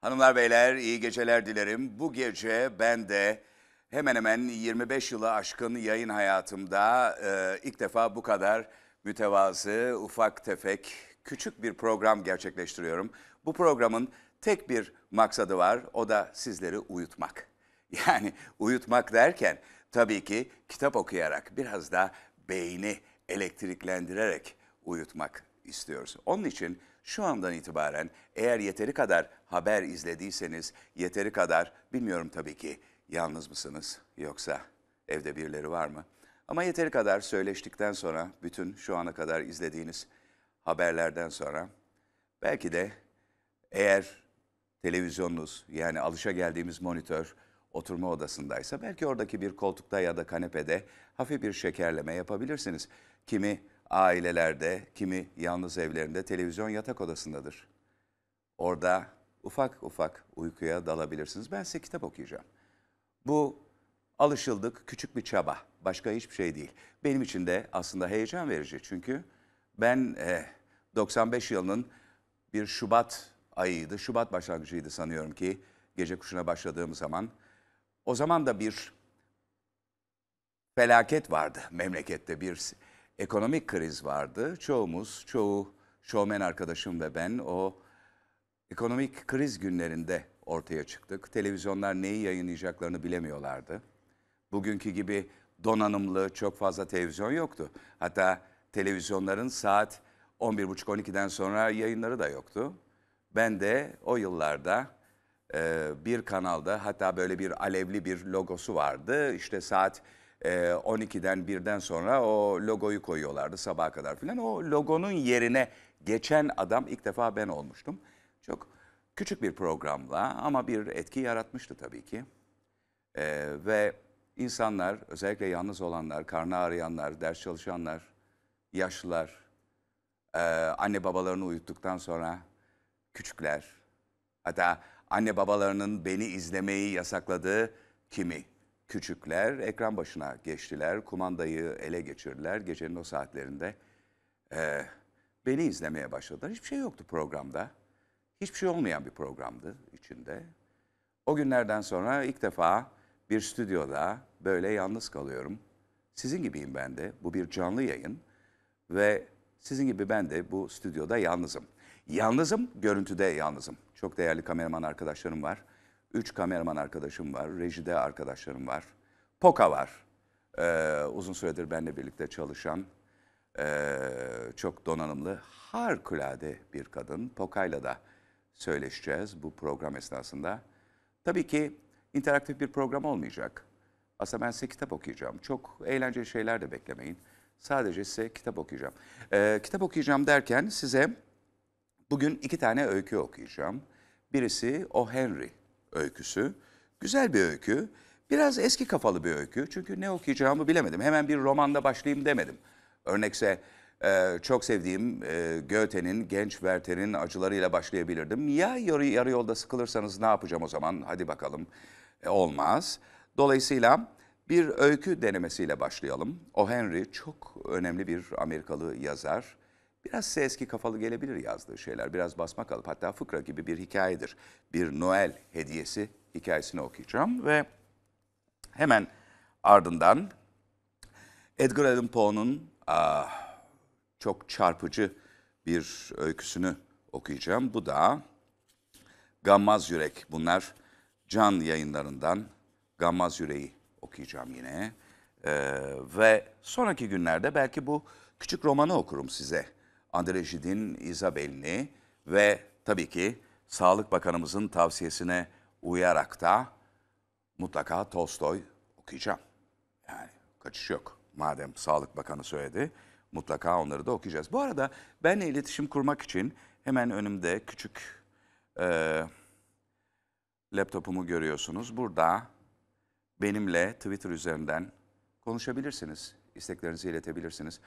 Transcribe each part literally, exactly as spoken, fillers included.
Hanımlar beyler iyi geceler dilerim. Bu gece ben de hemen hemen yirmi beş yılı aşkın yayın hayatımda e, ilk defa bu kadar mütevazı, ufak tefek, küçük bir program gerçekleştiriyorum. Bu programın tek bir maksadı var, o da sizleri uyutmak. Yani uyutmak derken tabii ki kitap okuyarak, biraz da beyni elektriklendirerek uyutmak istiyoruz. Onun için şu andan itibaren eğer yeteri kadar haber izlediyseniz, yeteri kadar, bilmiyorum tabii ki yalnız mısınız yoksa evde birileri var mı? Ama yeteri kadar söyleştikten sonra, bütün şu ana kadar izlediğiniz haberlerden sonra, belki de eğer televizyonunuz, yani alışageldiğimiz monitör oturma odasındaysa, belki oradaki bir koltukta ya da kanepede hafif bir şekerleme yapabilirsiniz. Kimi ailelerde, kimi yalnız evlerinde televizyon yatak odasındadır. Orada ufak ufak uykuya dalabilirsiniz. Ben size kitap okuyacağım. Bu alışıldık küçük bir çaba. Başka hiçbir şey değil. Benim için de aslında heyecan verici. Çünkü ben eh, doksan beş yılının bir Şubat ayıydı. Şubat başlangıcıydı sanıyorum ki gece kuşuna başladığım zaman. O zaman da bir felaket vardı memlekette, bir ekonomik kriz vardı. Çoğumuz, çoğu şovmen arkadaşım ve ben o ekonomik kriz günlerinde ortaya çıktık. Televizyonlar neyi yayınlayacaklarını bilemiyorlardı. Bugünkü gibi donanımlı çok fazla televizyon yoktu. Hatta televizyonların saat on bir buçuk on iki'den sonra yayınları da yoktu. Ben de o yıllarda e, bir kanalda, hatta böyle bir alevli bir logosu vardı. İşte saat e, on iki'den bir'den sonra o logoyu koyuyorlardı sabaha kadar filan. O logonun yerine geçen adam ilk defa ben olmuştum. Çok küçük bir programla ama bir etki yaratmıştı tabii ki. E, ve İnsanlar, özellikle yalnız olanlar, karnı ağrıyanlar, ders çalışanlar, yaşlılar, e, anne babalarını uyuttuktan sonra küçükler, hatta anne babalarının beni izlemeyi yasakladığı kimi küçükler ekran başına geçtiler, kumandayı ele geçirdiler gecenin o saatlerinde. E, beni izlemeye başladılar. Hiçbir şey yoktu programda. Hiçbir şey olmayan bir programdı içinde. O günlerden sonra ilk defa bir stüdyoda böyle yalnız kalıyorum. Sizin gibiyim ben de. Bu bir canlı yayın. Ve sizin gibi ben de bu stüdyoda yalnızım. Yalnızım, görüntüde yalnızım. Çok değerli kameraman arkadaşlarım var. Üç kameraman arkadaşım var. Rejide arkadaşlarım var. Poka var. Ee, uzun süredir benimle birlikte çalışan, ee, çok donanımlı, harikulade bir kadın. Poka'yla da söyleşeceğiz bu program esnasında. Tabii ki İnteraktif bir program olmayacak. Aslında ben size kitap okuyacağım. Çok eğlenceli şeyler de beklemeyin. Sadece size kitap okuyacağım. Ee, kitap okuyacağım derken size bugün iki tane öykü okuyacağım. Birisi O. Henry öyküsü. Güzel bir öykü. Biraz eski kafalı bir öykü. Çünkü ne okuyacağımı bilemedim. Hemen bir romanla başlayayım demedim. Örnekse e, çok sevdiğim e, Goethe'nin Genç Werther'in acılarıyla başlayabilirdim. Ya yarı, yarı yolda sıkılırsanız ne yapacağım o zaman? Hadi bakalım. Olmaz. Dolayısıyla bir öykü denemesiyle başlayalım. O. Henry çok önemli bir Amerikalı yazar. Biraz size eski kafalı gelebilir yazdığı şeyler. Biraz basma kalıp, hatta fıkra gibi bir hikayedir. Bir Noel hediyesi hikayesini okuyacağım ve hemen ardından Edgar Allan Poe'nun ah, çok çarpıcı bir öyküsünü okuyacağım. Bu da Gammaz Yürek. Bunlar Can yayınlarından Gammaz Yüreği okuyacağım yine. Ee, ve sonraki günlerde belki bu küçük romanı okurum size. André Gide'nin Isabelle'ni ve tabii ki Sağlık Bakanımızın tavsiyesine uyarak da mutlaka Tolstoy okuyacağım. Yani kaçış yok. Madem Sağlık Bakanı söyledi, mutlaka onları da okuyacağız. Bu arada benimle iletişim kurmak için hemen önümde küçük... E, Laptopumu görüyorsunuz. Burada benimle Twitter üzerinden konuşabilirsiniz. İsteklerinizi iletebilirsiniz.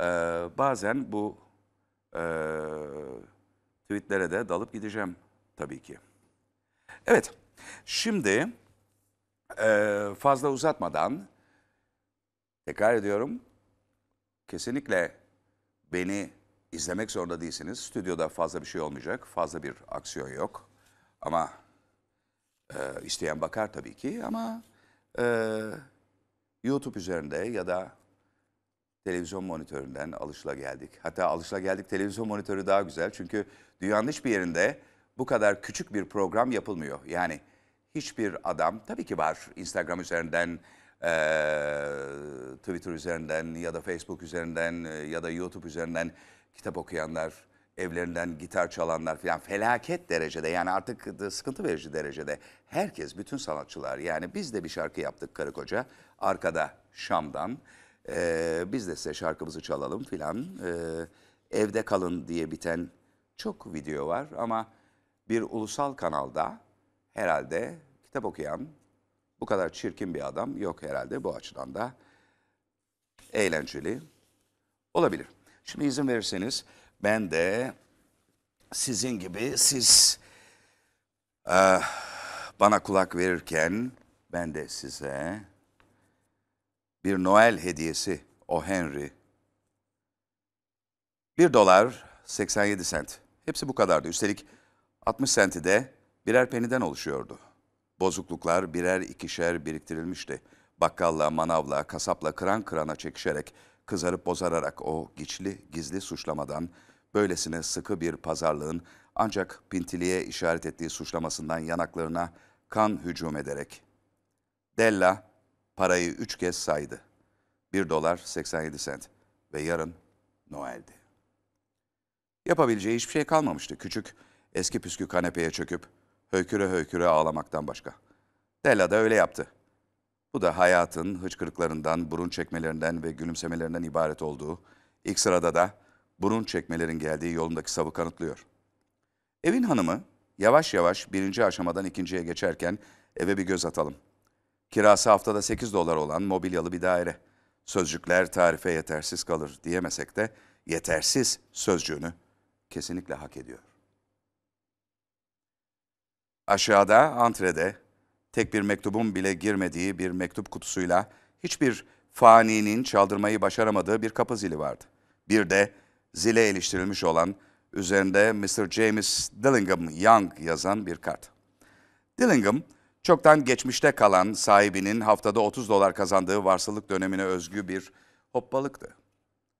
Ee, bazen bu e, tweetlere de dalıp gideceğim tabii ki. Evet, şimdi e, fazla uzatmadan tekrar ediyorum. Kesinlikle beni izlemek zorunda değilsiniz. Stüdyoda fazla bir şey olmayacak. Fazla bir aksiyon yok. Ama e, isteyen bakar tabii ki, ama e, YouTube üzerinde ya da televizyon monitöründen alışılageldik. Hatta alışılageldik televizyon monitörü daha güzel, çünkü dünyanın hiçbir yerinde bu kadar küçük bir program yapılmıyor. Yani hiçbir adam, tabii ki var Instagram üzerinden, e, Twitter üzerinden ya da Facebook üzerinden e, ya da YouTube üzerinden kitap okuyanlar, evlerinden gitar çalanlar falan, felaket derecede, yani artık sıkıntı verici derecede. Herkes, bütün sanatçılar, yani biz de bir şarkı yaptık karı koca, arkada Şam'dan. Ee, biz de size şarkımızı çalalım filan, ee, evde kalın diye biten çok video var, ama bir ulusal kanalda herhalde kitap okuyan bu kadar çirkin bir adam yok herhalde. Bu açıdan da eğlenceli olabilir. Şimdi izin verirseniz ben de sizin gibi, siz e, bana kulak verirken ben de size bir Noel hediyesi, O. Henry. bir dolar seksen yedi sent. Hepsi bu kadardı. Üstelik altmış senti de birer peniden oluşuyordu. Bozukluklar birer ikişer biriktirilmişti. Bakkalla, manavla, kasapla kıran kırana çekişerek, kızarıp bozararak o güçlü, gizli suçlamadan, böylesine sıkı bir pazarlığın ancak pintiliğe işaret ettiği suçlamasından yanaklarına kan hücum ederek. Della parayı üç kez saydı. bir dolar seksen yedi sent ve yarın Noel'di. Yapabileceği hiçbir şey kalmamıştı. Küçük, eski püskü kanepeye çöküp höyküre höyküre ağlamaktan başka. Della da öyle yaptı. Bu da hayatın hıçkırıklarından, burun çekmelerinden ve gülümsemelerinden ibaret olduğu, ilk sırada da burun çekmelerin geldiği yolundaki savı kanıtlıyor. Evin hanımı yavaş yavaş birinci aşamadan ikinciye geçerken eve bir göz atalım. Kirası haftada sekiz dolar olan mobilyalı bir daire. Sözcükler tarife yetersiz kalır diyemesek de yetersiz sözcüğünü kesinlikle hak ediyor. Aşağıda, antrede, tek bir mektubun bile girmediği bir mektup kutusuyla hiçbir faninin çaldırmayı başaramadığı bir kapı zili vardı. Bir de zile iliştirilmiş olan, üzerinde mister James Dillingham Young yazan bir kart. Dillingham, çoktan geçmişte kalan sahibinin haftada otuz dolar kazandığı varsılık dönemine özgü bir hoppalıktı.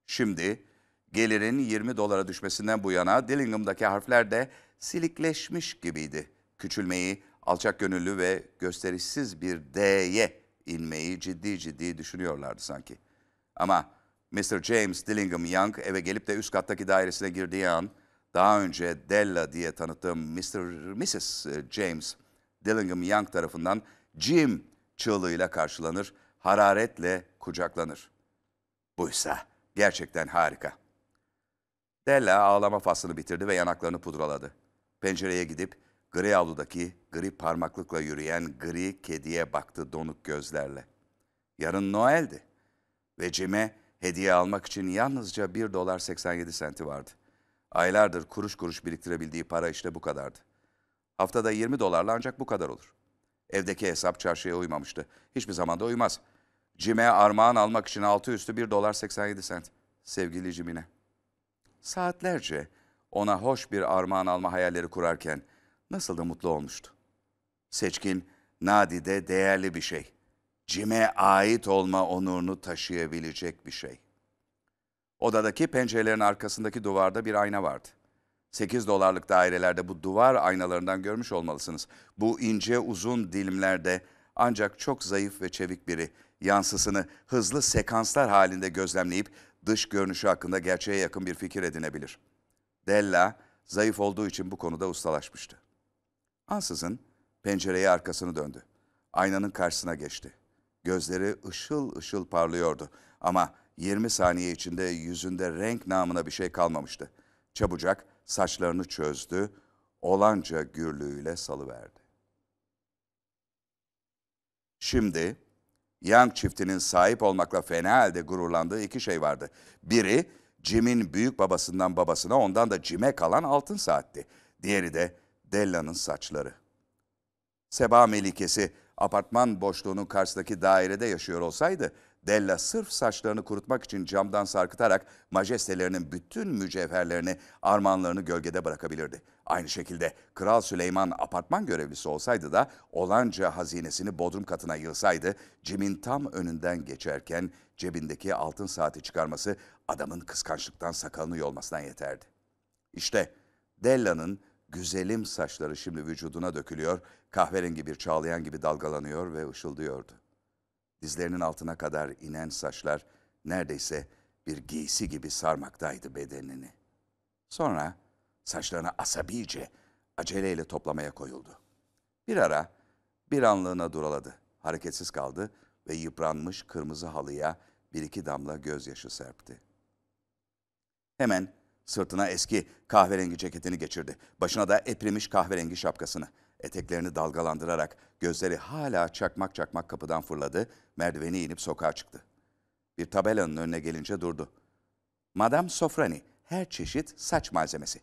Şimdi gelirin yirmi dolara düşmesinden bu yana Dillingham'daki harfler de silikleşmiş gibiydi. Küçülmeyi, alçak gönüllü ve gösterişsiz bir D'ye inmeyi ciddi ciddi düşünüyorlardı sanki. Ama mister James Dillingham Young eve gelip de üst kattaki dairesine girdiği an, daha önce Della diye tanıttığım mister missus James Dillingham Young tarafından Jim çığlığıyla karşılanır, hararetle kucaklanır. Buysa gerçekten harika. Della ağlama faslını bitirdi ve yanaklarını pudraladı. Pencereye gidip gri avludaki gri parmaklıkla yürüyen gri kediye baktı donuk gözlerle. Yarın Noel'di ve Jim'e hediye almak için yalnızca bir dolar seksen yedi senti vardı. Aylardır kuruş kuruş biriktirebildiği para işte bu kadardı. Haftada yirmi dolarla ancak bu kadar olur. Evdeki hesap çarşıya uymamıştı. Hiçbir zaman da uymaz. Jim'e armağan almak için altı üstü bir dolar seksen yedi sent. Sevgili Jim'ine. Saatlerce ona hoş bir armağan alma hayalleri kurarken nasıl da mutlu olmuştu. Seçkin, nadide, değerli bir şey. Jim'e ait olma onurunu taşıyabilecek bir şey. Odadaki pencerelerin arkasındaki duvarda bir ayna vardı. sekiz dolarlık dairelerde bu duvar aynalarından görmüş olmalısınız. Bu ince uzun dilimlerde ancak çok zayıf ve çevik biri yansısını hızlı sekanslar halinde gözlemleyip dış görünüşü hakkında gerçeğe yakın bir fikir edinebilir. Della zayıf olduğu için bu konuda ustalaşmıştı. Ansızın pencereye arkasını döndü. Aynanın karşısına geçti. Gözleri ışıl ışıl parlıyordu ama yirmi saniye içinde yüzünde renk namına bir şey kalmamıştı. Çabucak saçlarını çözdü, olanca gürlüğüyle salıverdi. Şimdi Young çiftinin sahip olmakla fena halde gururlandığı iki şey vardı. Biri Jim'in büyük babasından babasına, ondan da Jim'e kalan altın saatti. Diğeri de Della'nın saçları. Seba Melikesi apartman boşluğunun karşısındaki dairede yaşıyor olsaydı Della sırf saçlarını kurutmak için camdan sarkıtarak majestelerinin bütün mücevherlerini, armağanlarını gölgede bırakabilirdi. Aynı şekilde Kral Süleyman apartman görevlisi olsaydı da olanca hazinesini bodrum katına yığsaydı, Jim'in tam önünden geçerken cebindeki altın saati çıkarması adamın kıskançlıktan sakalını yolmasına yeterdi. İşte Della'nın güzelim saçları şimdi vücuduna dökülüyor, kahverengi bir çağlayan gibi dalgalanıyor ve ışıldıyordu. Dizlerinin altına kadar inen saçlar neredeyse bir giysi gibi sarmaktaydı bedenini. Sonra saçlarını asabice aceleyle toplamaya koyuldu. Bir ara bir anlığına duraladı, hareketsiz kaldı ve yıpranmış kırmızı halıya bir iki damla gözyaşı serpti. Hemen sırtına eski kahverengi ceketini geçirdi, başına da eprimiş kahverengi şapkasını. Eteklerini dalgalandırarak gözleri hala çakmak çakmak kapıdan fırladı, merdiveni inip sokağa çıktı. Bir tabelanın önüne gelince durdu. Madame Safrani, her çeşit saç malzemesi.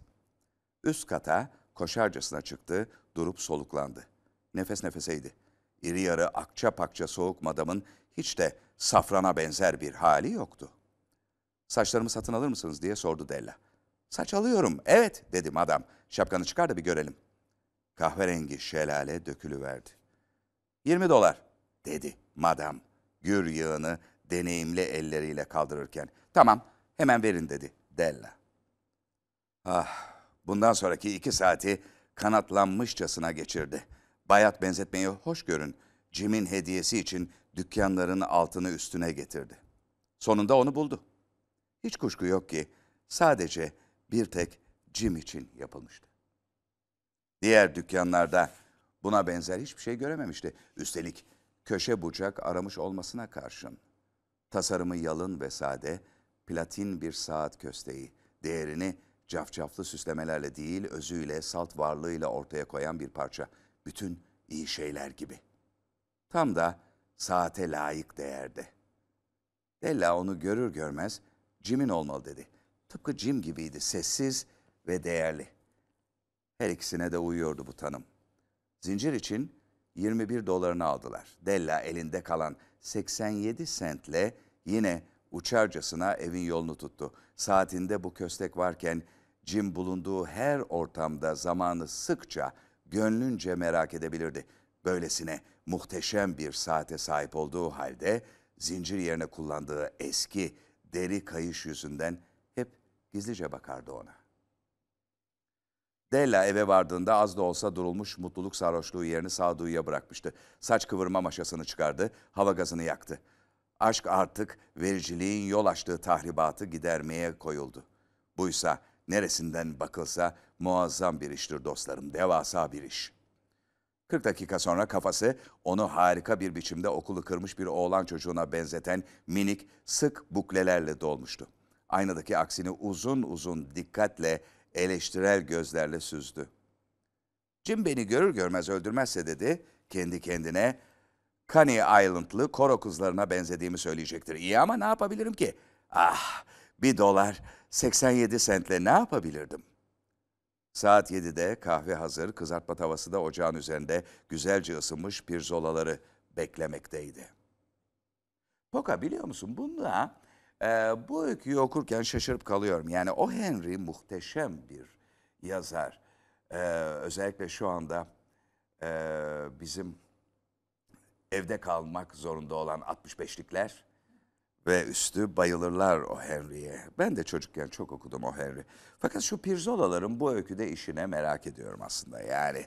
Üst kata koşarcasına çıktı, durup soluklandı. Nefes nefeseydi. İri yarı akça pakça soğuk madamın hiç de safrana benzer bir hali yoktu. "Saçlarımı satın alır mısınız?" diye sordu Della. "Saç alıyorum, evet," dedi madam. "Şapkanı çıkar da bir görelim." Kahverengi şelale dökülüverdi. yirmi dolar dedi madam, gür yığını deneyimli elleriyle kaldırırken. "Tamam, hemen verin," dedi Della. Ah, bundan sonraki iki saati kanatlanmışçasına geçirdi. Bayat benzetmeyi hoş görün, Jim'in hediyesi için dükkanların altını üstüne getirdi. Sonunda onu buldu. Hiç kuşku yok ki sadece bir tek Jim için yapılmıştı. Diğer dükkanlarda buna benzer hiçbir şey görememişti. Üstelik köşe bucak aramış olmasına karşın. Tasarımı yalın ve sade, platin bir saat kösteği, değerini cafcaflı süslemelerle değil, özüyle, salt varlığıyla ortaya koyan bir parça. Bütün iyi şeyler gibi. Tam da saate layık değerde. Della onu görür görmez, "Jim'in olmalı," dedi. Tıpkı Jim gibiydi, sessiz ve değerli. Her ikisine de uyuyordu bu tanım. Zincir için yirmi bir dolarını aldılar. Della elinde kalan seksen yedi sentle yine uçarcasına evin yolunu tuttu. Saatinde bu köstek varken Jim bulunduğu her ortamda zamanı sıkça, gönlünce merak edebilirdi. Böylesine muhteşem bir saate sahip olduğu halde zincir yerine kullandığı eski deri kayış yüzünden hep gizlice bakardı ona. Della eve vardığında az da olsa durulmuş mutluluk sarhoşluğu yerini sağduyuya bırakmıştı. Saç kıvırma maşasını çıkardı, hava gazını yaktı. Aşk artık vericiliğin yol açtığı tahribatı gidermeye koyuldu. Buysa neresinden bakılsa muazzam bir iştir dostlarım, devasa bir iş. kırk dakika sonra kafası onu harika bir biçimde okulu kırmış bir oğlan çocuğuna benzeten minik sık buklelerle dolmuştu. Aynadaki aksini uzun uzun dikkatle, eleştirel gözlerle süzdü. "Jim beni görür görmez öldürmezse," dedi kendi kendine, "Coney Island'lı koro kızlarına benzediğimi söyleyecektir. İyi ama ne yapabilirim ki? Ah, bir dolar seksen yedi sentle ne yapabilirdim?" Saat yedide kahve hazır, kızartma tavası da ocağın üzerinde güzelce ısınmış pirzolaları beklemekteydi. "Poka, biliyor musun bunda? Ee, bu öyküyü okurken şaşırıp kalıyorum. Yani O. Henry muhteşem bir yazar. Ee, özellikle şu anda e, bizim evde kalmak zorunda olan altmış beşlikler ve üstü bayılırlar O. Henry'ye. Ben de çocukken çok okudum O. Henry. Fakat şu pirzolaların bu öyküde işine merak ediyorum aslında. Yani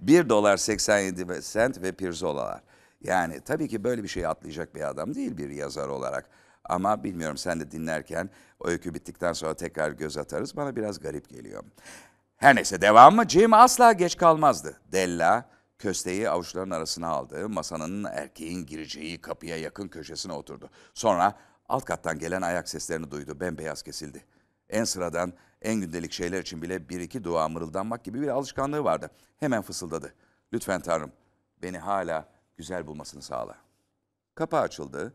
bir dolar seksen yedi sent ve pirzolalar. Yani tabii ki böyle bir şey atlayacak bir adam değil bir yazar olarak. Ama bilmiyorum, sen de dinlerken o öykü bittikten sonra tekrar göz atarız. Bana biraz garip geliyor. Her neyse, devam mı? Jim asla geç kalmazdı. Della kösteği avuçlarının arasına aldı. Masanın erkeğin gireceği kapıya yakın köşesine oturdu. Sonra alt kattan gelen ayak seslerini duydu. Bembeyaz kesildi. En sıradan, en gündelik şeyler için bile bir iki dua mırıldanmak gibi bir alışkanlığı vardı. Hemen fısıldadı. "Lütfen Tanrım, beni hala güzel bulmasını sağla." Kapı açıldı.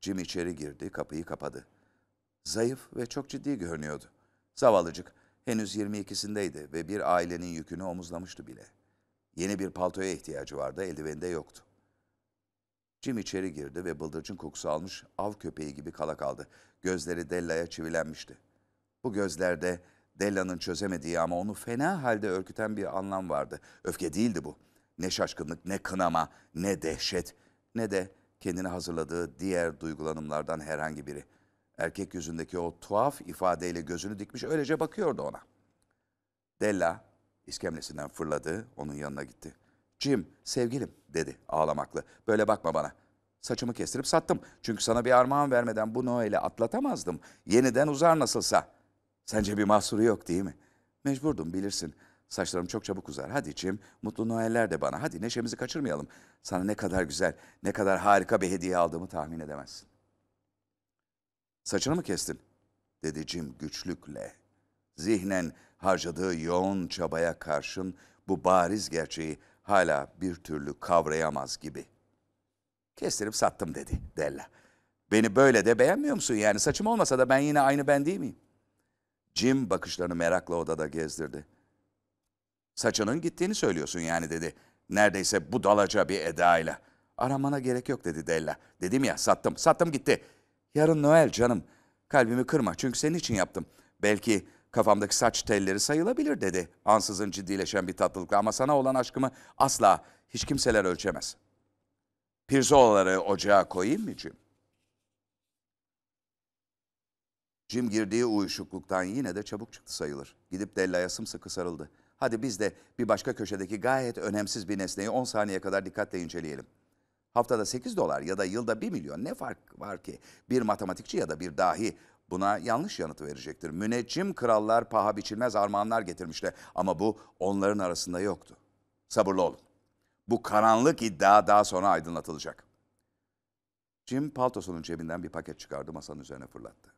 Jim içeri girdi, kapıyı kapadı. Zayıf ve çok ciddi görünüyordu. Zavallıcık henüz yirmi ikisindeydi ve bir ailenin yükünü omuzlamıştı bile. Yeni bir paltoya ihtiyacı vardı, eldiveni de yoktu. Jim içeri girdi ve bıldırcın kokusu almış av köpeği gibi kala kaldı. Gözleri Della'ya çivilenmişti. Bu gözlerde Della'nın çözemediği ama onu fena halde ürküten bir anlam vardı. Öfke değildi bu. Ne şaşkınlık, ne kınama, ne dehşet, ne de kendini hazırladığı diğer duygulanımlardan herhangi biri. Erkek yüzündeki o tuhaf ifadeyle gözünü dikmiş, öylece bakıyordu ona. Della iskemlesinden fırladı, onun yanına gitti. "Jim, sevgilim," dedi ağlamaklı. "Böyle bakma bana. Saçımı kestirip sattım. Çünkü sana bir armağan vermeden bu Noel'i atlatamazdım. Yeniden uzar nasılsa. Sence bir mahsuru yok değil mi? Mecburdum, bilirsin. Saçlarım çok çabuk uzar. Hadi Jim, mutlu Noel'ler de bana. Hadi neşemizi kaçırmayalım. Sana ne kadar güzel, ne kadar harika bir hediye aldığımı tahmin edemezsin." "Saçını mı kestin?" dedi Jim güçlükle. Zihnen harcadığı yoğun çabaya karşın bu bariz gerçeği hala bir türlü kavrayamaz gibi. "Kestirip sattım," dedi Della. "Beni böyle de beğenmiyor musun? Yani saçım olmasa da ben yine aynı ben değil miyim?" Jim bakışlarını merakla odada gezdirdi. "Saçının gittiğini söylüyorsun yani," dedi. Neredeyse budalaca bir edayla. "Aramana gerek yok," dedi Della. "Dedim ya, sattım, sattım gitti. Yarın Noel canım. Kalbimi kırma, çünkü senin için yaptım. Belki kafamdaki saç telleri sayılabilir," dedi ansızın ciddileşen bir tatlılıkla. "Ama sana olan aşkımı asla hiç kimseler ölçemez. Pirzolaları ocağa koyayım mı Jim?" Jim girdiği uyuşukluktan yine de çabuk çıktı sayılır. Gidip Della'ya sımsıkı sarıldı. "Hadi biz de bir başka köşedeki gayet önemsiz bir nesneyi on saniye kadar dikkatle inceleyelim. Haftada sekiz dolar ya da yılda bir milyon, ne fark var ki? Bir matematikçi ya da bir dahi buna yanlış yanıt verecektir. Müneccim krallar paha biçilmez armağanlar getirmişler ama bu onların arasında yoktu. Sabırlı olun. Bu karanlık iddia daha sonra aydınlatılacak." Jim paltosunun cebinden bir paket çıkardı, masanın üzerine fırlattı.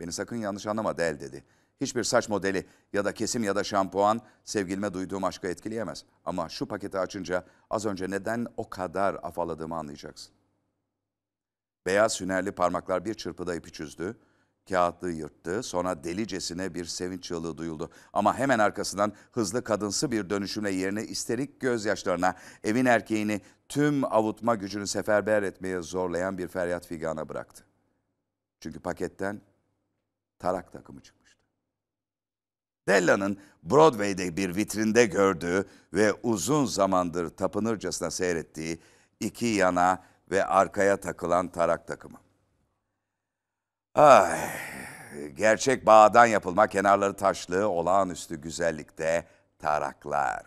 "Beni sakın yanlış anlama Del," dedi. "Hiçbir saç modeli ya da kesim ya da şampuan sevgilime duyduğum aşkı etkileyemez. Ama şu paketi açınca az önce neden o kadar afaladığımı anlayacaksın." Beyaz sünerli parmaklar bir çırpıda ipi çözdü, kağıtlığı yırttı, sonra delicesine bir sevinç çığlığı duyuldu. Ama hemen arkasından hızlı kadınsı bir dönüşümle yerini isterik gözyaşlarına, evin erkeğini tüm avutma gücünü seferber etmeye zorlayan bir feryat figana bıraktı. Çünkü paketten tarak takımı çıktı. Della'nın Broadway'de bir vitrinde gördüğü ve uzun zamandır tapınırcasına seyrettiği iki yana ve arkaya takılan tarak takımı. Ay, gerçek bağdan yapılma, kenarları taşlı, olağanüstü güzellikte taraklar.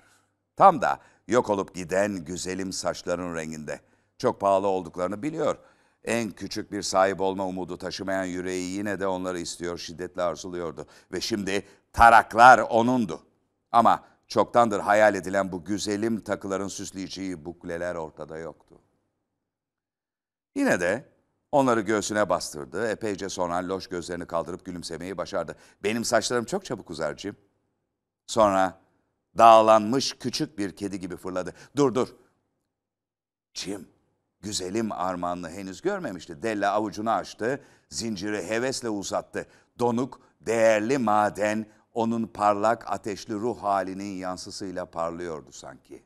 Tam da yok olup giden güzelim saçların renginde. Çok pahalı olduklarını biliyor. En küçük bir sahip olma umudu taşımayan yüreği yine de onları istiyor, şiddetle arzuluyordu. Ve şimdi taraklar onundu. Ama çoktandır hayal edilen bu güzelim takıların süsleyeceği bukleler ortada yoktu. Yine de onları göğsüne bastırdı. Epeyce sonra loş gözlerini kaldırıp gülümsemeyi başardı. "Benim saçlarım çok çabuk uzar Jim." Sonra dağlanmış küçük bir kedi gibi fırladı. "Dur dur. Jim, güzelim armağanını henüz görmemişti." Della avucunu açtı, zinciri hevesle uzattı. Donuk, değerli maden, onun parlak ateşli ruh halinin yansısıyla parlıyordu sanki.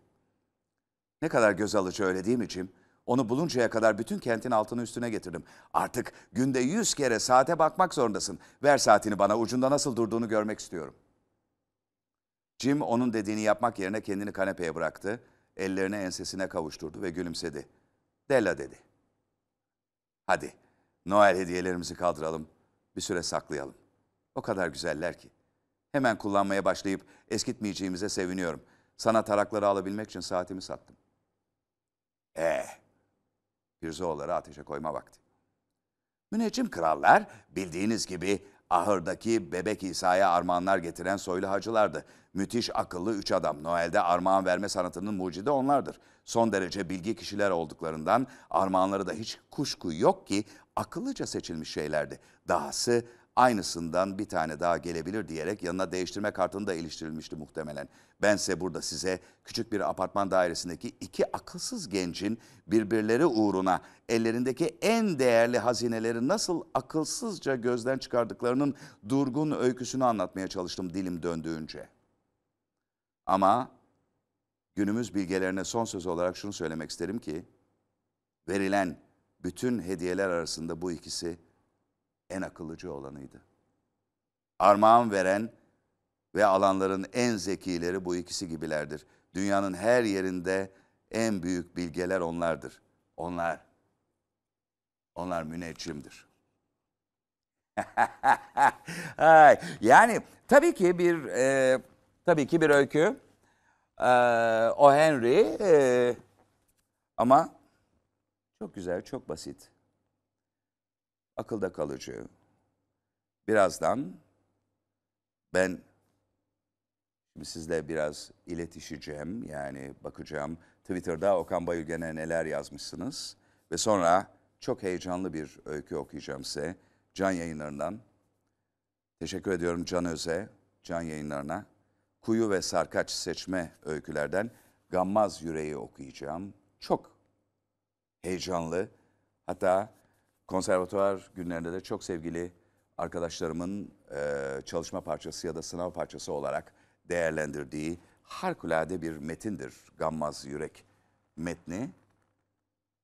"Ne kadar göz alıcı, öyle değil mi Jim? Onu buluncaya kadar bütün kentin altını üstüne getirdim. Artık günde yüz kere saate bakmak zorundasın. Ver saatini bana, ucunda nasıl durduğunu görmek istiyorum." Jim onun dediğini yapmak yerine kendini kanepeye bıraktı, ellerini ensesine kavuşturdu ve gülümsedi. "Della," dedi. "Hadi Noel hediyelerimizi kaldıralım, bir süre saklayalım. O kadar güzeller ki. Hemen kullanmaya başlayıp eskitmeyeceğimize seviniyorum. Sana tarakları alabilmek için saatimi sattım." Eee, pirzoları ateşe koyma vakti. Müneccim krallar bildiğiniz gibi ahırdaki bebek İsa'ya armağanlar getiren soylu hacılardı. Müthiş akıllı üç adam, Noel'de armağan verme sanatının mucidi onlardır. Son derece bilgi kişiler olduklarından armağanları da hiç kuşku yok ki akıllıca seçilmiş şeylerdi. Dahası aynısından bir tane daha gelebilir diyerek yanına değiştirme kartını da iliştirilmişti muhtemelen. Bense burada size küçük bir apartman dairesindeki iki akılsız gencin birbirleri uğruna ellerindeki en değerli hazineleri nasıl akılsızca gözden çıkardıklarının durgun öyküsünü anlatmaya çalıştım dilim döndüğünce. Ama günümüz bilgelerine son söz olarak şunu söylemek isterim ki, Verilen bütün hediyeler arasında bu ikisi en akıllıcı olanıydı. Armağan veren ve alanların en zekileri bu ikisi gibilerdir. Dünyanın her yerinde en büyük bilgeler onlardır. Onlar, onlar müneccimdir. Yani tabii ki bir, e, tabii ki bir öykü. E, O. Henry e, ama çok güzel, çok basit. Akılda kalıcı. Birazdan ben sizle biraz iletişeceğim. Yani bakacağım Twitter'da Okan Bayülgen'e neler yazmışsınız. Ve sonra çok heyecanlı bir öykü okuyacağım size. Can Yayınları'ndan. Teşekkür ediyorum Can Öz'e, Can Yayınları'na. Kuyu ve Sarkaç seçme öykülerden Gammaz Yüreği okuyacağım. Çok heyecanlı. Hatta konservatuvar günlerinde de çok sevgili arkadaşlarımın e, çalışma parçası ya da sınav parçası olarak değerlendirdiği harikulade bir metindir Gammaz Yürek metni.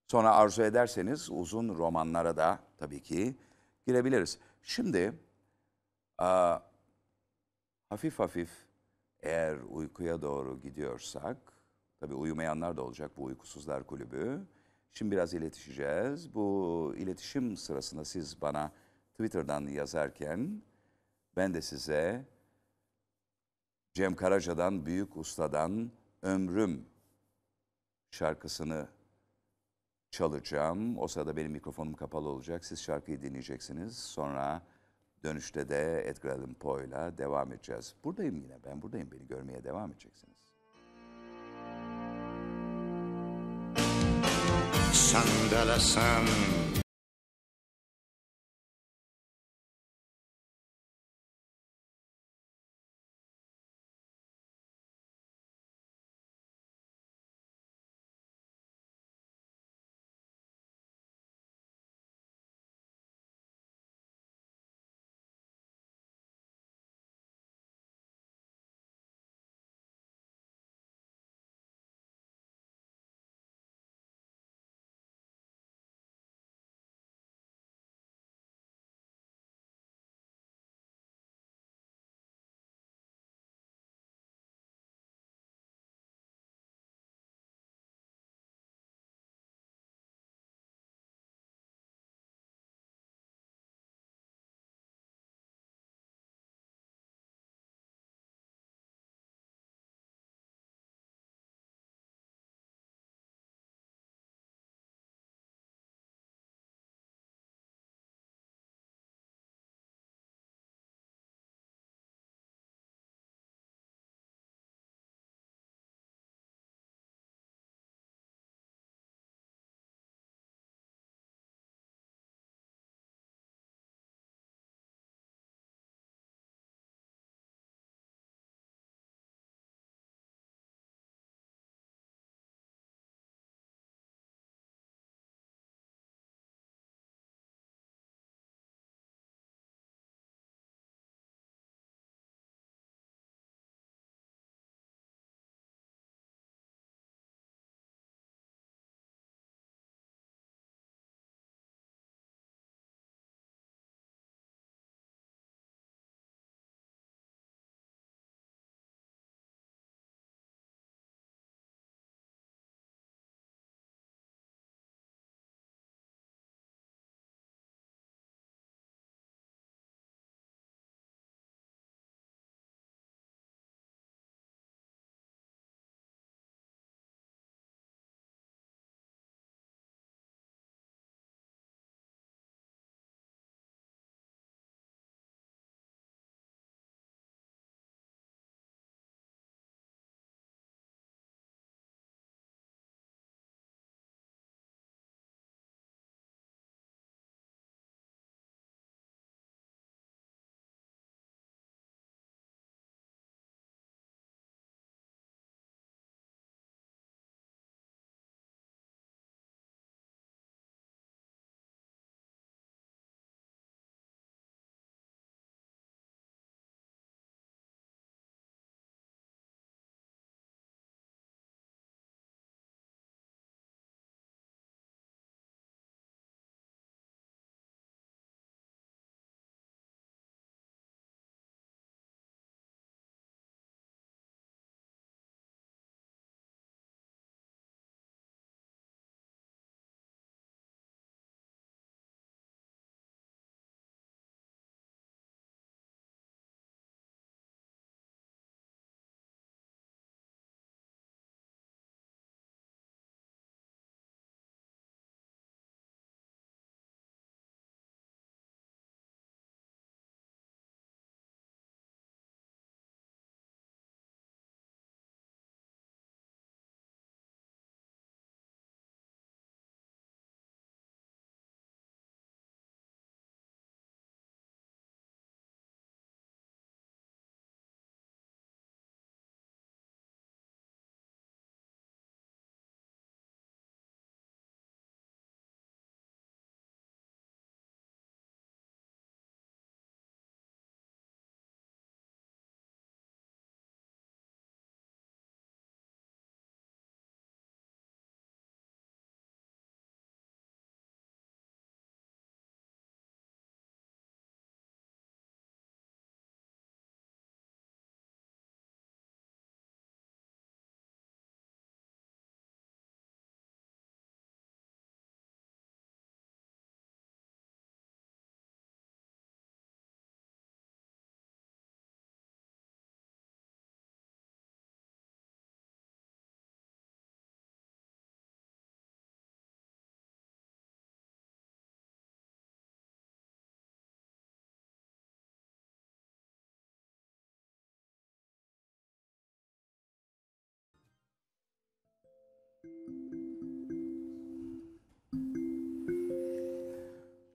Sonra arzu ederseniz uzun romanlara da tabii ki girebiliriz. Şimdi a, hafif hafif eğer uykuya doğru gidiyorsak, tabii uyumayanlar da olacak bu Uykusuzlar Kulübü. Şimdi biraz iletişeceğiz. Bu iletişim sırasında siz bana Twitter'dan yazarken ben de size Cem Karaca'dan, Büyük Usta'dan Ömrüm şarkısını çalacağım. O sırada benim mikrofonum kapalı olacak. Siz şarkıyı dinleyeceksiniz. Sonra dönüşte de Edgar Allan Poe'yla devam edeceğiz. Buradayım yine ben, buradayım. Beni görmeye devam edeceksiniz. Sandalasan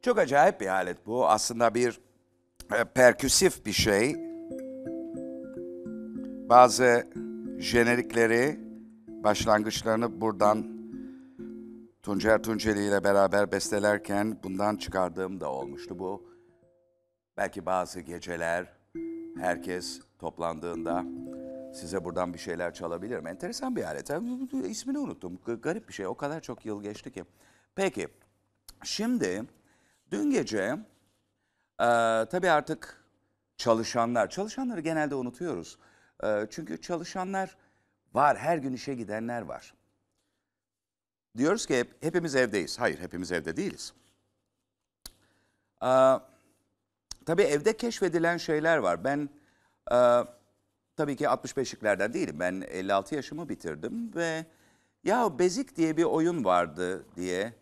Çok acayip bir alet bu. Aslında bir e, perküsif bir şey. Bazı jenerikleri, başlangıçlarını buradan Tuncay Tunceli ile beraber bestelerken bundan çıkardığım da olmuştu bu. Belki bazı geceler herkes toplandığında size buradan bir şeyler çalabilirim. Enteresan bir alet. İsmini unuttum. Garip bir şey. O kadar çok yıl geçti ki. Peki. Şimdi dün gece e, tabii artık çalışanlar, çalışanları genelde unutuyoruz. E, çünkü çalışanlar var, her gün işe gidenler var. Diyoruz ki hep, hepimiz evdeyiz. Hayır, hepimiz evde değiliz. E, tabii evde keşfedilen şeyler var. Ben e, tabii ki altmış beşliklerden değilim. Ben elli altı yaşımı bitirdim ve ya Bezik diye bir oyun vardı diye...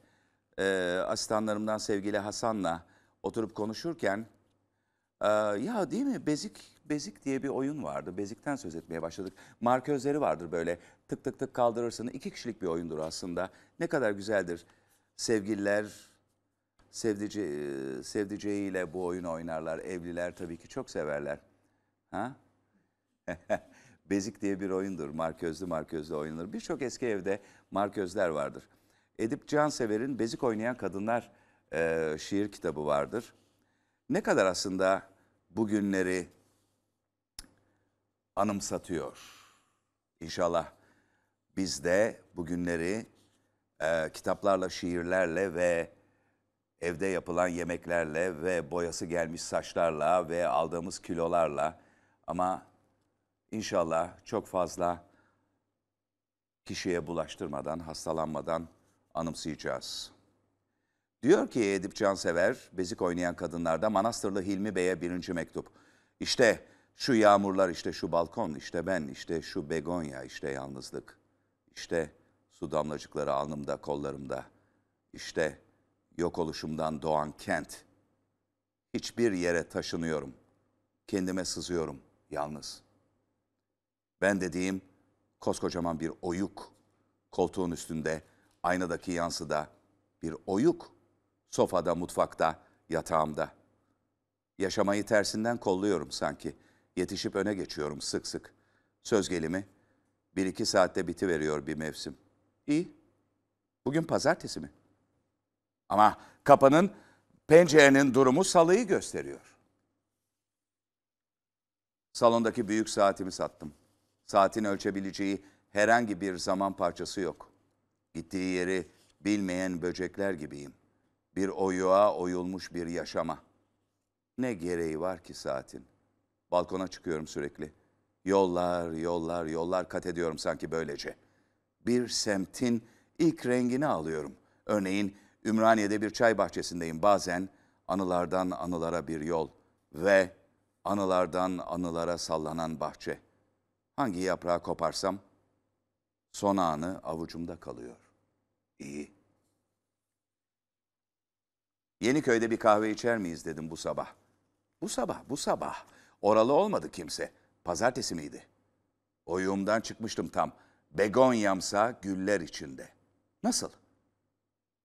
Ee, asistanlarımdan sevgili Hasan'la oturup konuşurken e, ya değil mi Bezik Bezik diye bir oyun vardı. Bezik'ten söz etmeye başladık. Marközleri vardır böyle tık tık tık kaldırırsın. İki kişilik bir oyundur aslında. Ne kadar güzeldir. Sevgililer sevdice, sevdiceğiyle bu oyunu oynarlar. Evliler tabii ki çok severler. Ha? Bezik diye bir oyundur. Marközlü marközlü oynanır. Birçok eski evde marközler vardır. Edip Cansever'in Bezik Oynayan Kadınlar e, şiir kitabı vardır. Ne kadar aslında bugünleri anımsatıyor. İnşallah biz de bugünleri e, kitaplarla, şiirlerle ve evde yapılan yemeklerle ve boyası gelmiş saçlarla ve aldığımız kilolarla ama inşallah çok fazla kişiye bulaştırmadan, hastalanmadan anımsayacağız. Diyor ki Edip Cansever, Bezik Oynayan Kadınlar'da Manastırlı Hilmi Bey'e birinci mektup. İşte şu yağmurlar, işte şu balkon, işte ben, işte şu begonya, işte yalnızlık. İşte su damlacıkları alnımda, kollarımda. İşte yok oluşumdan doğan kent. Hiçbir yere taşınıyorum. Kendime sızıyorum, yalnız. Ben dediğim koskocaman bir oyuk. Koltuğun üstünde, aynadaki yansıda, bir oyuk, sofada, mutfakta, yatağımda. Yaşamayı tersinden kolluyorum sanki. Yetişip öne geçiyorum sık sık. Söz gelimi, bir iki saatte bitiveriyor bir mevsim. İyi, bugün pazartesi mi? Ama kapanın, pencerenin durumu salıyı gösteriyor. Salondaki büyük saatimi sattım. Saatin ölçebileceği herhangi bir zaman parçası yok. Gittiği yeri bilmeyen böcekler gibiyim. Bir oyuğa oyulmuş bir yaşama. Ne gereği var ki saatin? Balkona çıkıyorum sürekli. Yollar, yollar, yollar kat ediyorum sanki böylece. Bir semtin ilk rengini alıyorum. Örneğin Ümraniye'de bir çay bahçesindeyim. Bazen anılardan anılara bir yol ve anılardan anılara sallanan bahçe. Hangi yaprağı koparsam son anı avucumda kalıyor. İyi. Yeniköy'de bir kahve içer miyiz dedim bu sabah. Bu sabah, bu sabah. Oralı olmadı kimse. Pazartesi miydi? Oyuğumdan çıkmıştım tam. Begonyamsa güller içinde. Nasıl?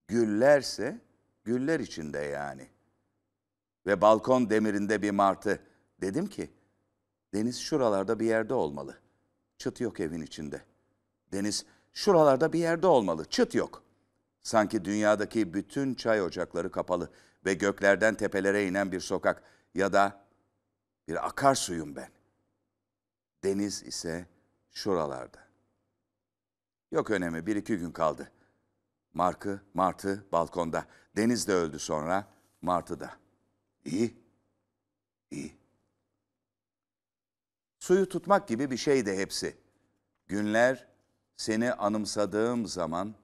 Güllerse güller içinde yani. Ve balkon demirinde bir martı. Dedim ki, deniz şuralarda bir yerde olmalı. Çıt yok evin içinde. Deniz şuralarda bir yerde olmalı. Çıt yok. Sanki dünyadaki bütün çay ocakları kapalı ve göklerden tepelere inen bir sokak ya da bir akarsuyum ben. Deniz ise şuralarda. Yok önemi, bir iki gün kaldı. Markı, martı balkonda. Deniz de öldü sonra, martı da. İyi, iyi. Suyu tutmak gibi bir şey de hepsi. Günler... Seni anımsadığım zaman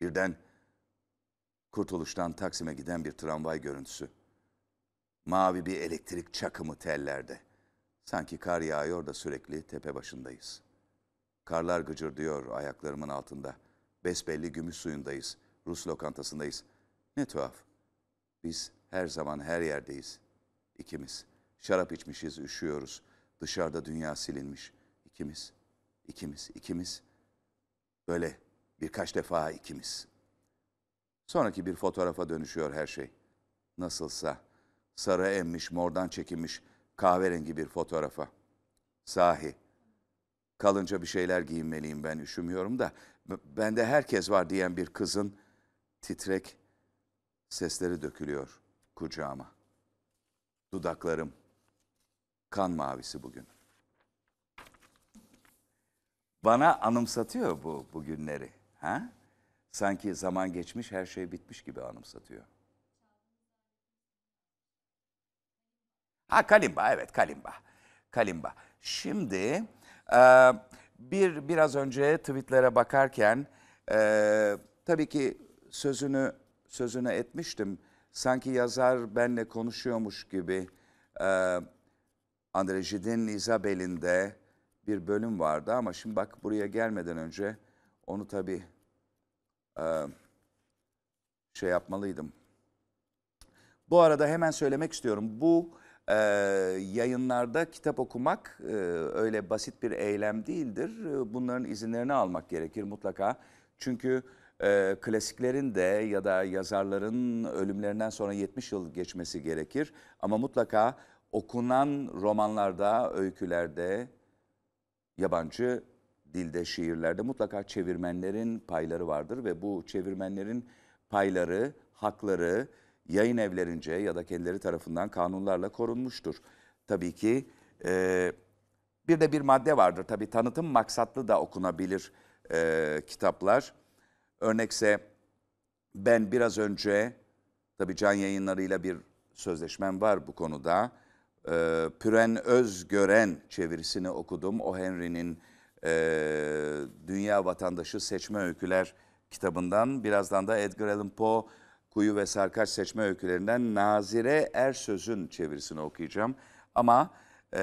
birden Kurtuluş'tan Taksim'e giden bir tramvay görüntüsü. Mavi bir elektrik çakımı tellerde. Sanki kar yağıyor da sürekli tepe başındayız. Karlar gıcırdıyor ayaklarımın altında. Besbelli gümüş suyundayız. Rus lokantasındayız. Ne tuhaf. Biz her zaman her yerdeyiz. İkimiz. Şarap içmişiz, üşüyoruz. Dışarıda dünya silinmiş. İkimiz. İkimiz, ikimiz Böyle birkaç defa ikimiz. Sonraki bir fotoğrafa dönüşüyor her şey. Nasılsa sarı emmiş, mordan çekilmiş, kahverengi bir fotoğrafa. Sahi, kalınca bir şeyler giyinmeliyim ben, üşümüyorum da. Bende herkes var diyen bir kızın titrek sesleri dökülüyor kucağıma. Dudaklarım kan mavisi bugün. Bana anımsatıyor bu, bu günleri. Ha? Sanki zaman geçmiş, her şey bitmiş gibi anımsatıyor. Ha, kalimba, evet, kalimba. Kalimba. Şimdi e, bir biraz önce tweetlere bakarken e, tabii ki sözünü sözünü etmiştim. Sanki yazar benle konuşuyormuş gibi e, André Gide'nin Isabelle'inde bir bölüm vardı ama şimdi bak, buraya gelmeden önce onu tabii e, şey yapmalıydım. Bu arada hemen söylemek istiyorum. Bu Ee, yayınlarda kitap okumak e, öyle basit bir eylem değildir. Bunların izinlerini almak gerekir mutlaka. Çünkü e, klasiklerin de ya da yazarların ölümlerinden sonra yetmiş yıl geçmesi gerekir. Ama mutlaka okunan romanlarda, öykülerde, yabancı dilde, şiirlerde mutlaka çevirmenlerin payları vardır. Ve bu çevirmenlerin payları, hakları yayın evlerince ya da kendileri tarafından kanunlarla korunmuştur. Tabii ki e, bir de bir madde vardır. Tabii tanıtım maksatlı da okunabilir e, kitaplar. Örnekse ben biraz önce, tabii Can Yayınları'yla bir sözleşmem var bu konuda. E, Püren Özgören çevirisini okudum. O. Henry'nin e, Dünya Vatandaşı Seçme Öyküler kitabından. Birazdan da Edgar Allan Poe, Kuyu ve Sarkaç seçme öykülerinden Nazire Ersöz'ün çevirisini okuyacağım. Ama e,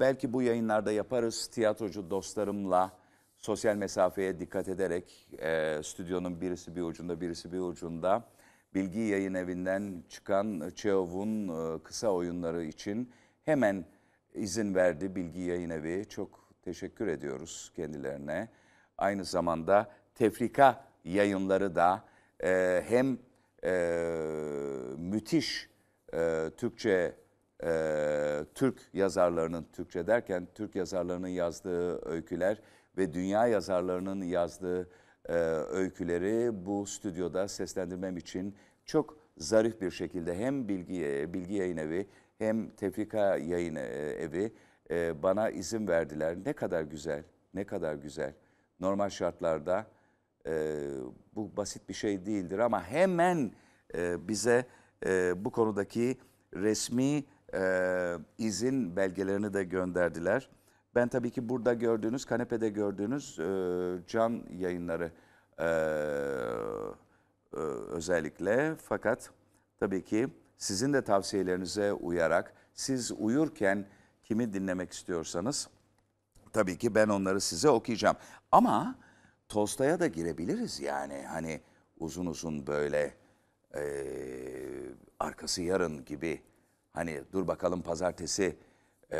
belki bu yayınlarda yaparız. Tiyatrocu dostlarımla sosyal mesafeye dikkat ederek e, stüdyonun birisi bir ucunda, birisi bir ucunda Bilgi Yayınevi'nden çıkan Çehov'un e, kısa oyunları için hemen izin verdi Bilgi Yayınevi. Çok teşekkür ediyoruz kendilerine. Aynı zamanda Tefrika Yayınları da e, hem Ee, müthiş e, Türkçe e, Türk yazarlarının, Türkçe derken Türk yazarlarının yazdığı öyküler ve dünya yazarlarının yazdığı e, öyküleri bu stüdyoda seslendirmem için çok zarif bir şekilde hem Bilgi, Bilgi Yayınevi hem Tefrika Yayınevi e, bana izin verdiler. Ne kadar güzel, ne kadar güzel. Normal şartlarda Ee, bu basit bir şey değildir ama hemen e, bize e, bu konudaki resmi e, izin belgelerini de gönderdiler. Ben tabii ki burada gördüğünüz, kanepede gördüğünüz e, Can Yayınları e, e, özellikle, fakat tabii ki sizin de tavsiyelerinize uyarak, siz uyurken kimi dinlemek istiyorsanız tabii ki ben onları size okuyacağım. Ama Tolstoy'a da girebiliriz yani, hani uzun uzun böyle e, arkası yarın gibi, hani dur bakalım pazartesi e,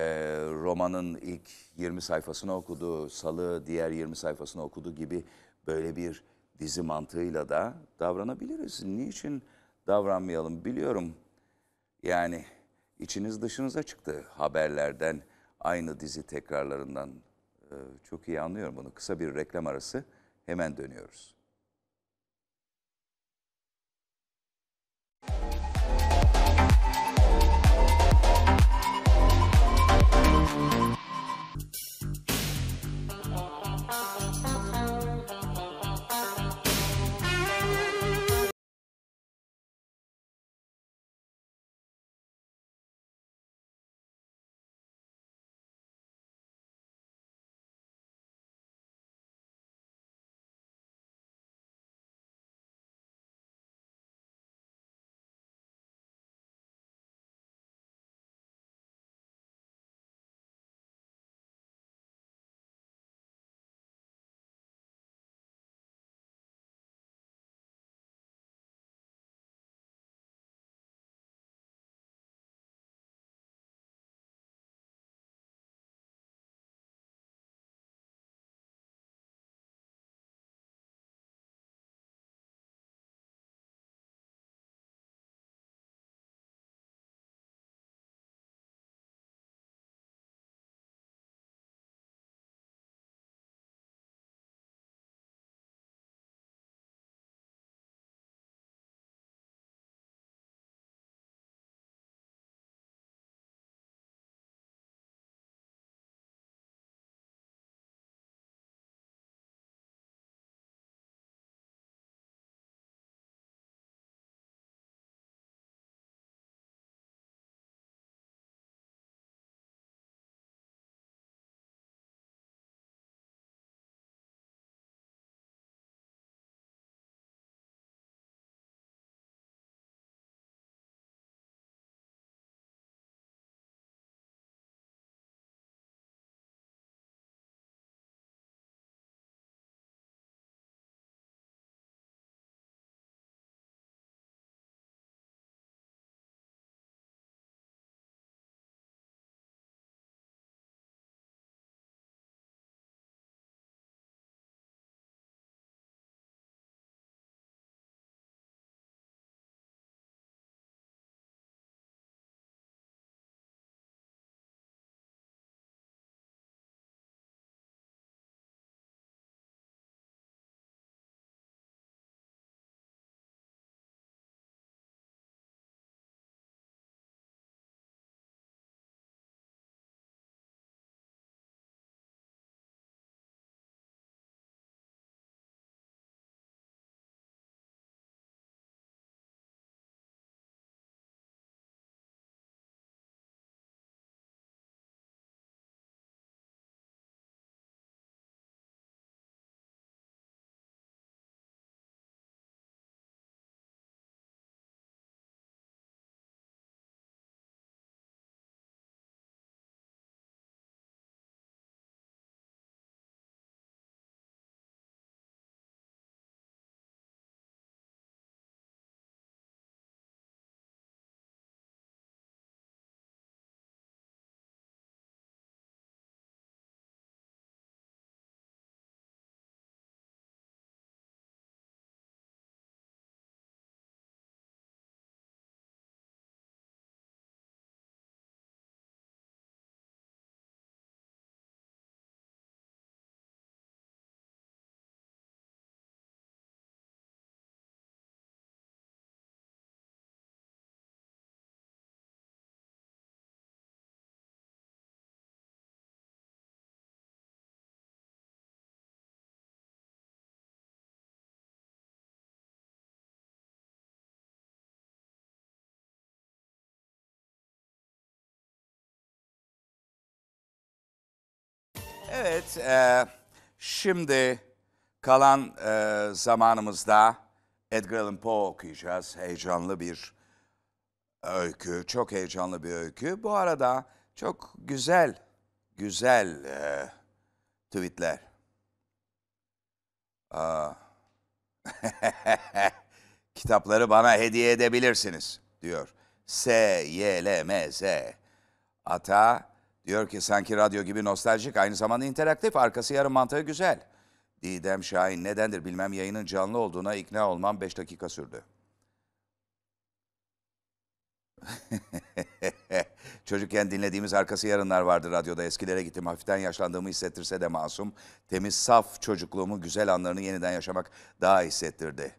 romanın ilk yirmi sayfasını okudu, salı diğer yirmi sayfasını okudu gibi böyle bir dizi mantığıyla da davranabiliriz. Niçin davranmayalım biliyorum yani, içiniz dışınıza çıktı haberlerden, aynı dizi tekrarlarından e, çok iyi anlıyorum bunu. Kısa bir reklam arası. Hemen dönüyoruz. Evet, e, şimdi kalan e, zamanımızda Edgar Allan Poe okuyacağız. Heyecanlı bir öykü, çok heyecanlı bir öykü. Bu arada çok güzel, güzel e, tweetler. Aa. Kitapları bana hediye edebilirsiniz diyor. S Y L M Z. Ata diyor ki sanki radyo gibi nostaljik, aynı zamanda interaktif, arkası yarım mantığı güzel. Didem Şahin, nedendir bilmem yayının canlı olduğuna ikna olmam beş dakika sürdü. Çocukken dinlediğimiz arkası yarınlar vardı radyoda. Eskilere gittim, hafiften yaşlandığımı hissettirse de masum, temiz, saf çocukluğumun güzel anlarını yeniden yaşamak daha hissettirdi.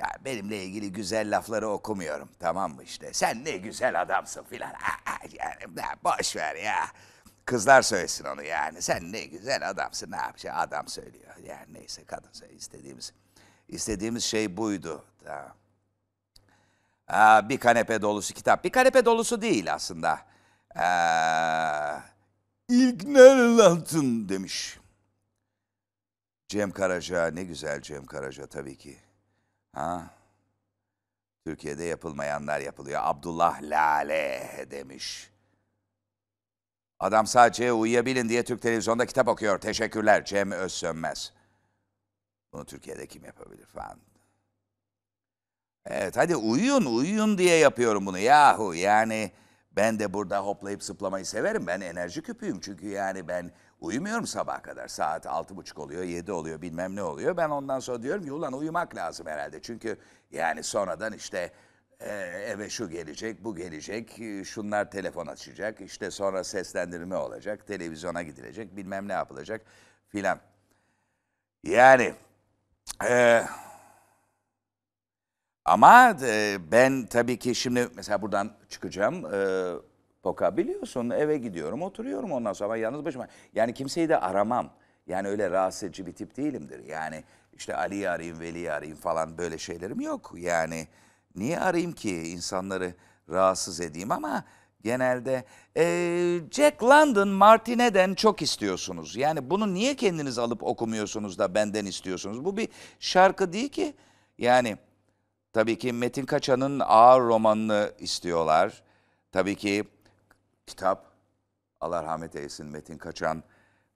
Ya benimle ilgili güzel lafları okumuyorum, tamam mı işte. Sen ne güzel adamsın filan. Yani boş ver ya. Kızlar söylesin onu yani. Sen ne güzel adamsın, ne yapacağım? Adam söylüyor. Yani neyse, kadın söylüyor. İstediğimiz, istediğimiz şey buydu. Tamam. Aa, bir kanepe dolusu kitap. Bir kanepe dolusu değil aslında. Ee, ilk nerelantın demiş. Cem Karaca, ne güzel Cem Karaca tabii ki. Ha? Türkiye'de yapılmayanlar yapılıyor. Abdullah Lale demiş. Adam sadece uyuyabilin diye Türk televizyonda kitap okuyor. Teşekkürler Cem Özsönmez. Bunu Türkiye'de kim yapabilir falan. Evet, hadi uyuyun uyuyun diye yapıyorum bunu yahu. Yani ben de burada hoplayıp zıplamayı severim. Ben enerji küpüyüm çünkü, yani ben uyumuyorum sabaha kadar. Saat altı buçuk oluyor, yedi oluyor, bilmem ne oluyor. Ben ondan sonra diyorum ki ulan uyumak lazım herhalde. Çünkü yani sonradan işte e, eve şu gelecek, bu gelecek, şunlar telefon açacak. İşte sonra seslendirme olacak, televizyona gidilecek, bilmem ne yapılacak filan. Yani... E, Ama ben tabii ki şimdi mesela buradan çıkacağım. Poka biliyorsun, eve gidiyorum, oturuyorum ondan sonra yalnız başıma. Yani kimseyi de aramam. Yani öyle rahatsız edici bir tip değilimdir. Yani işte Ali'yi arayayım, Veli'yi arayayım falan, böyle şeylerim yok. Yani niye arayayım ki insanları, rahatsız edeyim ama genelde ee, Jack London Martine'den çok istiyorsunuz. Yani bunu niye kendiniz alıp okumuyorsunuz da benden istiyorsunuz? Bu bir şarkı değil ki. Yani... Tabii ki Metin Kaçan'ın Ağır romanını istiyorlar. Tabii ki kitap, Allah rahmet eylesin, Metin Kaçan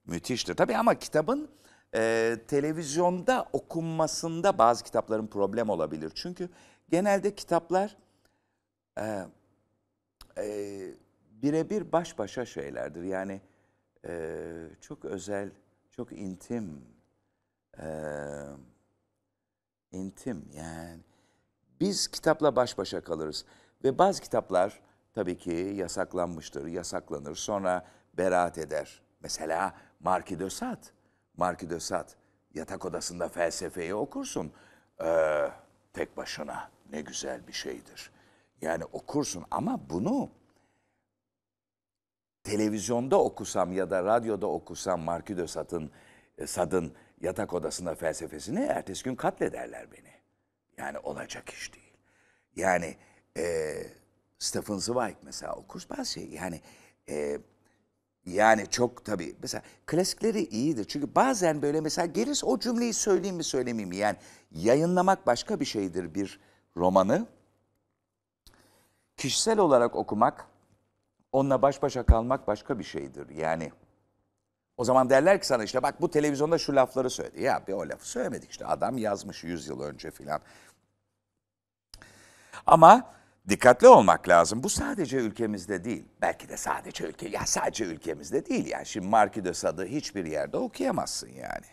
müthiştir. Tabii ama kitabın e, televizyonda okunmasında bazı kitapların problem olabilir. Çünkü genelde kitaplar e, e, birebir baş başa şeylerdir. Yani e, çok özel, çok intim, e, intim yani. Biz kitapla baş başa kalırız ve bazı kitaplar tabii ki yasaklanmıştır, yasaklanır, sonra beraat eder. Mesela Marquis de Sade, Marquis de Sade, yatak odasında felsefeyi okursun, ee, tek başına ne güzel bir şeydir. Yani okursun ama bunu televizyonda okusam ya da radyoda okusam Marquis de Sade'ın Sade'ın yatak odasında felsefesini, ertesi gün katlederler beni. Yani olacak iş değil. Yani e, Stephen Zweig mesela okur bazı şey. Yani, e, yani çok tabii mesela klasikleri iyidir. Çünkü bazen böyle mesela gelirse o cümleyi söyleyeyim mi söylemeyeyim mi? Yani yayınlamak başka bir şeydir bir romanı. Kişisel olarak okumak, onunla baş başa kalmak başka bir şeydir. Yani o zaman derler ki sana işte bak bu televizyonda şu lafları söyledi. Ya bir o lafı söylemedik işte, adam yazmış yüz yıl önce filan. Ama dikkatli olmak lazım. Bu sadece ülkemizde değil. Belki de sadece ülke, ya sadece ülkemizde değil. Yani şimdi Marquis de Sade'ı hiçbir yerde okuyamazsın yani.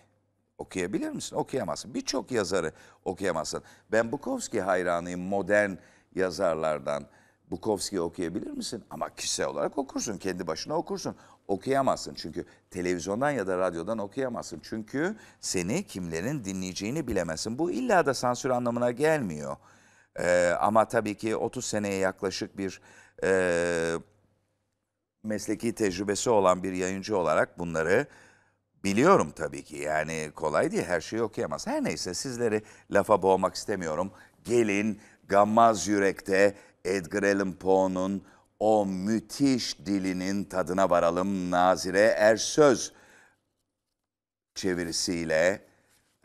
Okuyabilir misin? Okuyamazsın. Birçok yazarı okuyamazsın. Ben Bukowski hayranıyım, modern yazarlardan. Bukowski'yi okuyabilir misin? Ama kişisel olarak okursun, kendi başına okursun. Okuyamazsın çünkü televizyondan ya da radyodan okuyamazsın. Çünkü seni kimlerin dinleyeceğini bilemezsin. Bu illa da sansür anlamına gelmiyor. Ee, ama tabii ki otuz seneye yaklaşık bir e, mesleki tecrübesi olan bir yayıncı olarak bunları biliyorum tabii ki. Yani kolay değil, her şeyi okuyamaz. Her neyse, sizleri lafa boğmak istemiyorum. Gelin Gammaz Yürek'te Edgar Allan Poe'nun o müthiş dilinin tadına varalım. Nazire Ersöz çevirisiyle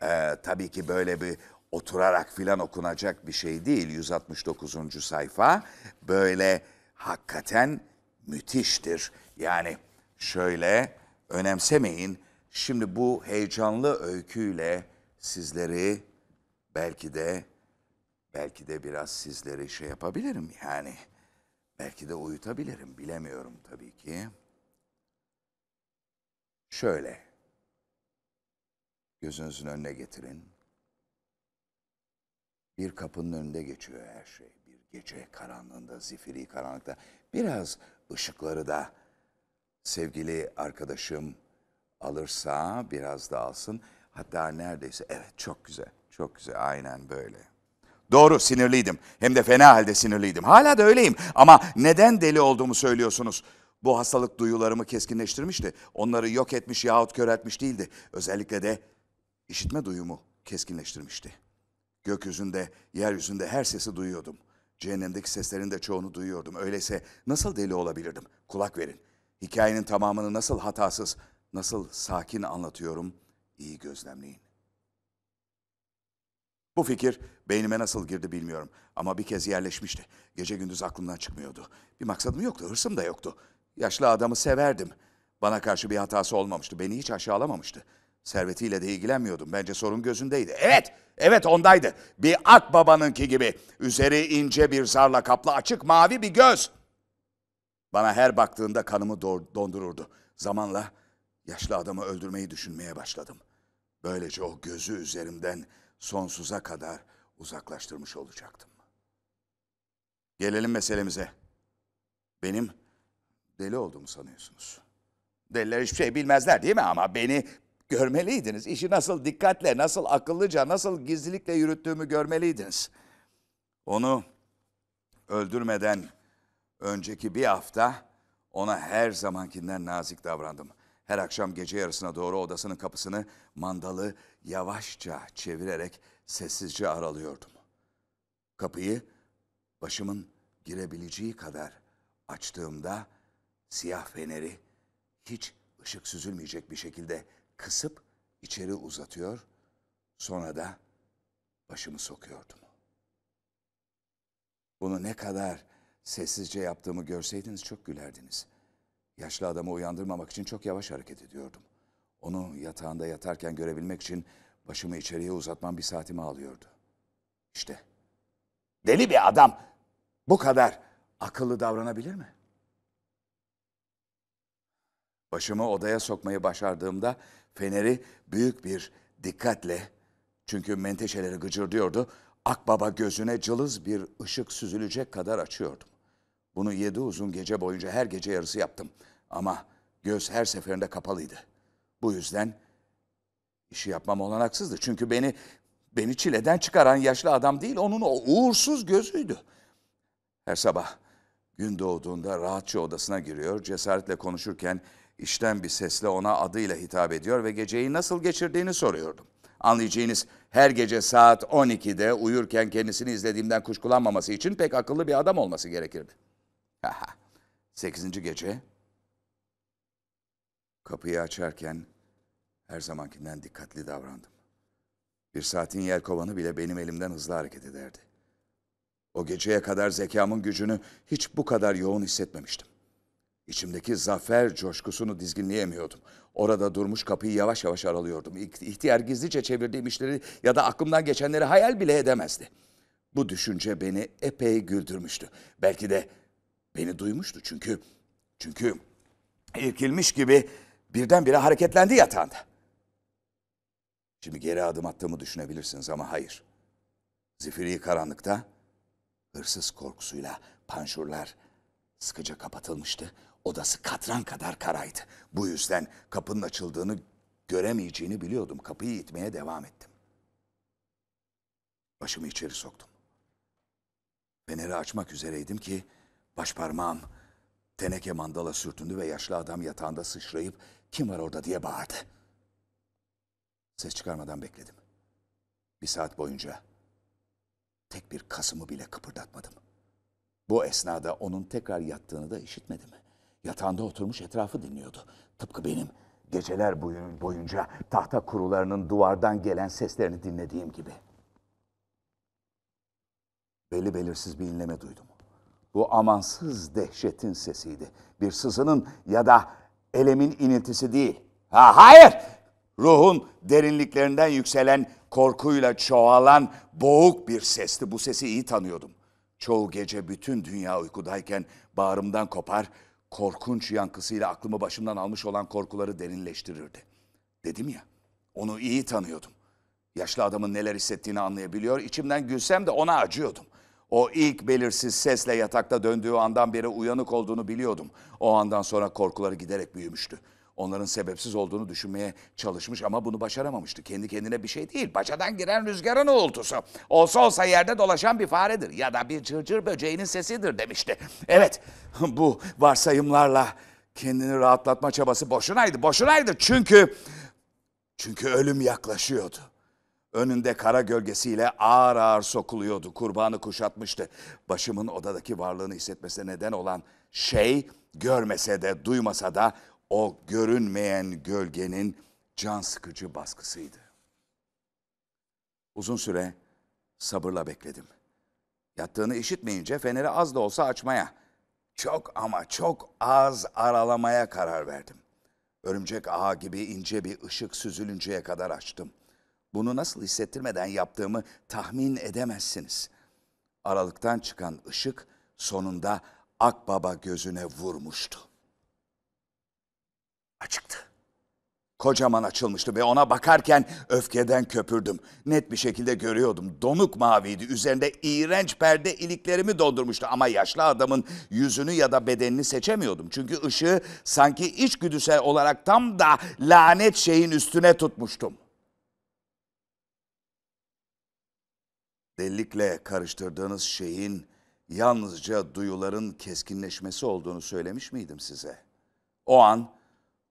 e, tabii ki böyle bir oturarak filan okunacak bir şey değil. yüz altmış dokuzuncu sayfa böyle hakikaten müthiştir. Yani şöyle önemsemeyin. Şimdi bu heyecanlı öyküyle sizleri belki de belki de biraz sizleri şey yapabilirim yani. Belki de uyutabilirim, bilemiyorum tabii ki. Şöyle. Gözünüzün önüne getirin. Bir kapının önünde geçiyor her şey. Bir gece karanlığında, zifiri karanlıkta. Biraz ışıkları da sevgili arkadaşım alırsa biraz da alsın. Hatta neredeyse evet çok güzel, çok güzel aynen böyle. Doğru, sinirliydim. Hem de fena halde sinirliydim. Hala da öyleyim ama neden deli olduğumu söylüyorsunuz? Bu hastalık duyularımı keskinleştirmişti. Onları yok etmiş yahut kör etmiş değildi. Özellikle de işitme duyumu keskinleştirmişti. Gökyüzünde, yeryüzünde her sesi duyuyordum. Cehennemdeki seslerin de çoğunu duyuyordum. Öyleyse nasıl deli olabilirdim? Kulak verin. Hikayenin tamamını nasıl hatasız, nasıl sakin anlatıyorum, iyi gözlemleyin. Bu fikir beynime nasıl girdi bilmiyorum ama bir kez yerleşmişti. Gece gündüz aklımdan çıkmıyordu. Bir maksadım yoktu, hırsım da yoktu. Yaşlı adamı severdim. Bana karşı bir hatası olmamıştı, beni hiç aşağılamamıştı. Servetiyle de ilgilenmiyordum, bence sorun gözündeydi. Evet, evet ondaydı. Bir akbabanınki gibi, üzeri ince bir zarla kaplı açık mavi bir göz. Bana her baktığında kanımı dondururdu. Zamanla yaşlı adamı öldürmeyi düşünmeye başladım. Böylece o gözü üzerimden sonsuza kadar uzaklaştırmış olacaktım. Gelelim meselemize. Benim deli olduğumu sanıyorsunuz. Deliler hiçbir şey bilmezler değil mi? Ama beni görmeliydiniz. İşi nasıl dikkatle, nasıl akıllıca, nasıl gizlilikle yürüttüğümü görmeliydiniz. Onu öldürmeden önceki bir hafta ona her zamankinden nazik davrandım. Her akşam gece yarısına doğru odasının kapısını mandalı yavaşça çevirerek sessizce aralıyordum. Kapıyı başımın girebileceği kadar açtığımda siyah feneri hiç ışık süzülmeyecek bir şekilde kısıp içeri uzatıyor, sonra da başımı sokuyordum. Bunu ne kadar sessizce yaptığımı görseydiniz çok gülerdiniz. Yaşlı adamı uyandırmamak için çok yavaş hareket ediyordum. Onu yatağında yatarken görebilmek için başımı içeriye uzatmam bir saatimi alıyordu. İşte deli bir adam bu kadar akıllı davranabilir mi? Başımı odaya sokmayı başardığımda feneri büyük bir dikkatle, çünkü menteşeleri gıcırdıyordu, akbaba gözüne cılız bir ışık süzülecek kadar açıyordum. Bunu yedi uzun gece boyunca her gece yarısı yaptım. Ama göz her seferinde kapalıydı. Bu yüzden işi yapmam olanaksızdı. Çünkü beni beni çileden çıkaran yaşlı adam değil, onun o uğursuz gözüydü. Her sabah gün doğduğunda rahatça odasına giriyor, cesaretle konuşurken içten bir sesle ona adıyla hitap ediyor ve geceyi nasıl geçirdiğini soruyordum. Anlayacağınız her gece saat on ikide uyurken kendisini izlediğimden kuşkulanmaması için pek akıllı bir adam olması gerekirdi. Sekizinci gece kapıyı açarken her zamankinden dikkatli davrandım. Bir saatin yelkovanı bile benim elimden hızlı hareket ederdi. O geceye kadar zekamın gücünü hiç bu kadar yoğun hissetmemiştim. İçimdeki zafer coşkusunu dizginleyemiyordum. Orada durmuş kapıyı yavaş yavaş aralıyordum. İhtiyar gizlice çevirdiğim işleri ya da aklımdan geçenleri hayal bile edemezdi. Bu düşünce beni epey güldürmüştü. Belki de beni duymuştu çünkü, çünkü irkilmiş gibi birdenbire hareketlendi yatağında. Şimdi geri adım attığımı düşünebilirsiniz ama hayır. Zifiri karanlıkta hırsız korkusuyla panjurlar sıkıca kapatılmıştı. Odası katran kadar karaydı. Bu yüzden kapının açıldığını göremeyeceğini biliyordum. Kapıyı itmeye devam ettim. Başımı içeri soktum. Feneri açmak üzereydim ki başparmağım teneke mandala sürtündü ve yaşlı adam yatağında sıçrayıp "Kim var orada?" diye bağırdı. Ses çıkarmadan bekledim. Bir saat boyunca tek bir kasımı bile kıpırdatmadım. Bu esnada onun tekrar yattığını da işitmedim. Yatağında oturmuş etrafı dinliyordu. Tıpkı benim Geceler boyunca tahta kurularının duvardan gelen seslerini dinlediğim gibi. Belli belirsiz bir inleme duydum. Bu amansız dehşetin sesiydi. Bir sızının ya da elemin iniltisi değil. Ha, hayır! Ruhun derinliklerinden yükselen, korkuyla çoğalan boğuk bir sesti. Bu sesi iyi tanıyordum. Çoğu gece bütün dünya uykudayken bağrımdan kopar, korkunç yankısıyla aklımı başımdan almış olan korkuları derinleştirirdi. Dedim ya, onu iyi tanıyordum. Yaşlı adamın neler hissettiğini anlayabiliyor, içimden gülsem de ona acıyordum. O ilk belirsiz sesle yatakta döndüğü andan beri uyanık olduğunu biliyordum. O andan sonra korkuları giderek büyümüştü. Onların sebepsiz olduğunu düşünmeye çalışmış ama bunu başaramamıştı. Kendi kendine bir şey değil, bacadan giren rüzgarın uğultusu. Olsa olsa yerde dolaşan bir faredir ya da bir cırcır böceğinin sesidir demişti. Evet, bu varsayımlarla kendini rahatlatma çabası boşunaydı, boşunaydı. Çünkü, çünkü ölüm yaklaşıyordu. Önünde kara gölgesiyle ağır ağır sokuluyordu, kurbanı kuşatmıştı. Başımın odadaki varlığını hissetmesine neden olan şey, görmese de duymasa da, o görünmeyen gölgenin can sıkıcı baskısıydı. Uzun süre sabırla bekledim. Yattığını işitmeyince feneri az da olsa açmaya, çok ama çok az aralamaya karar verdim. Örümcek ağı gibi ince bir ışık süzülünceye kadar açtım. Bunu nasıl hissettirmeden yaptığımı tahmin edemezsiniz. Aralıktan çıkan ışık sonunda akbaba gözüne vurmuştu. Açıktı. Kocaman açılmıştı ve ona bakarken öfkeden köpürdüm. Net bir şekilde görüyordum. Donuk maviydi. Üzerinde iğrenç perde iliklerimi dondurmuştu. Ama yaşlı adamın yüzünü ya da bedenini seçemiyordum. Çünkü ışığı sanki içgüdüsel olarak tam da lanet şeyin üstüne tutmuştum. Delilikle karıştırdığınız şeyin yalnızca duyuların keskinleşmesi olduğunu söylemiş miydim size? O an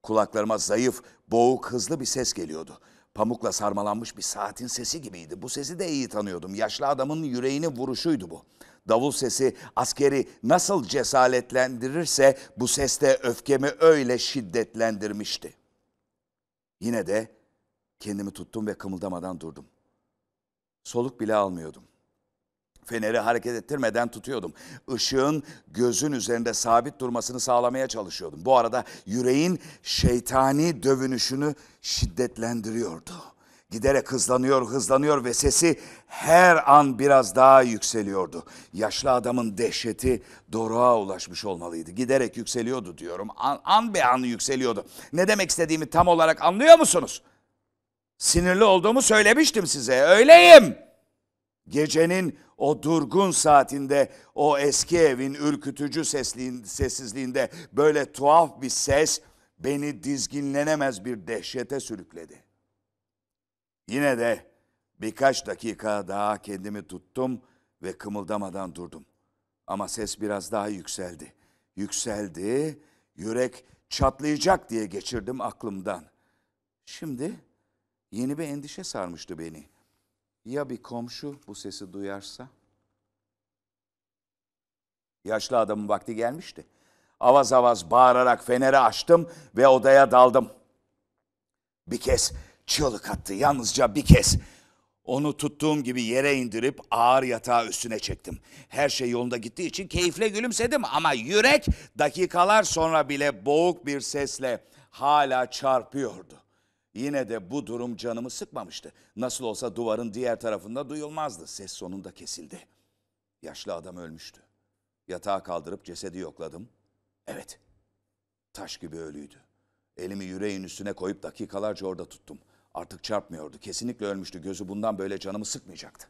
kulaklarıma zayıf, boğuk, hızlı bir ses geliyordu. Pamukla sarmalanmış bir saatin sesi gibiydi. Bu sesi de iyi tanıyordum. Yaşlı adamın yüreğini vuruşuydu bu. Davul sesi askeri nasıl cesaretlendirirse bu ses de öfkemi öyle şiddetlendirmişti. Yine de kendimi tuttum ve kımıldamadan durdum. Soluk bile almıyordum. Feneri hareket ettirmeden tutuyordum. Işığın gözün üzerinde sabit durmasını sağlamaya çalışıyordum. Bu arada yüreğin şeytani dövünüşünü şiddetlendiriyordu. Giderek hızlanıyor, hızlanıyor ve sesi her an biraz daha yükseliyordu. Yaşlı adamın dehşeti doruğa ulaşmış olmalıydı. Giderek yükseliyordu diyorum. An, an be an yükseliyordu. Ne demek istediğimi tam olarak anlıyor musunuz? Sinirli olduğumu söylemiştim size. Öyleyim. Gecenin o durgun saatinde, o eski evin ürkütücü sessizliğinde böyle tuhaf bir ses beni dizginlenemez bir dehşete sürükledi. Yine de birkaç dakika daha kendimi tuttum ve kımıldamadan durdum. Ama ses biraz daha yükseldi. Yükseldi, yürek çatlayacak diye geçirdim aklımdan. Şimdi yeni bir endişe sarmıştı beni. Ya bir komşu bu sesi duyarsa? Yaşlı adamın vakti gelmişti. Avaz avaz bağırarak feneri açtım ve odaya daldım. Bir kez çığlık attı, yalnızca bir kez. Onu tuttuğum gibi yere indirip ağır yatağı üstüne çektim. Her şey yolunda gittiği için keyifle gülümsedim ama yürek dakikalar sonra bile boğuk bir sesle hala çarpıyordu. Yine de bu durum canımı sıkmamıştı. Nasıl olsa duvarın diğer tarafında duyulmazdı. Ses sonunda kesildi. Yaşlı adam ölmüştü. Yatağa kaldırıp cesedi yokladım. Evet, taş gibi ölüydü. Elimi yüreğin üstüne koyup dakikalarca orada tuttum. Artık çarpmıyordu. Kesinlikle ölmüştü. Gözü bundan böyle canımı sıkmayacaktı.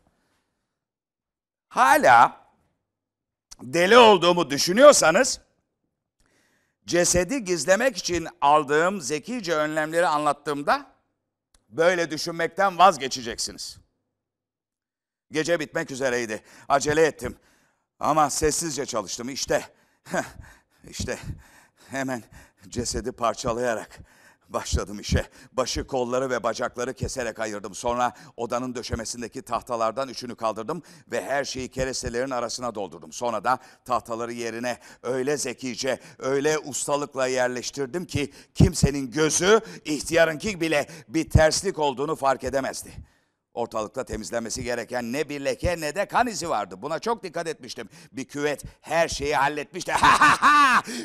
Hala deli olduğumu düşünüyorsanız, cesedi gizlemek için aldığım zekice önlemleri anlattığımda böyle düşünmekten vazgeçeceksiniz. Gece bitmek üzereydi. Acele ettim. Ama sessizce çalıştım. İşte, işte hemen cesedi parçalayarak Başladım işe. Başı, kolları ve bacakları keserek ayırdım. Sonra odanın döşemesindeki tahtalardan üçünü kaldırdım ve her şeyi kerestelerin arasına doldurdum. Sonra da tahtaları yerine öyle zekice, öyle ustalıkla yerleştirdim ki kimsenin gözü, ihtiyarınki bile bir terslik olduğunu fark edemezdi. Ortalıkta temizlenmesi gereken ne bir leke ne de kan izi vardı. Buna çok dikkat etmiştim. Bir küvet her şeyi halletmişti.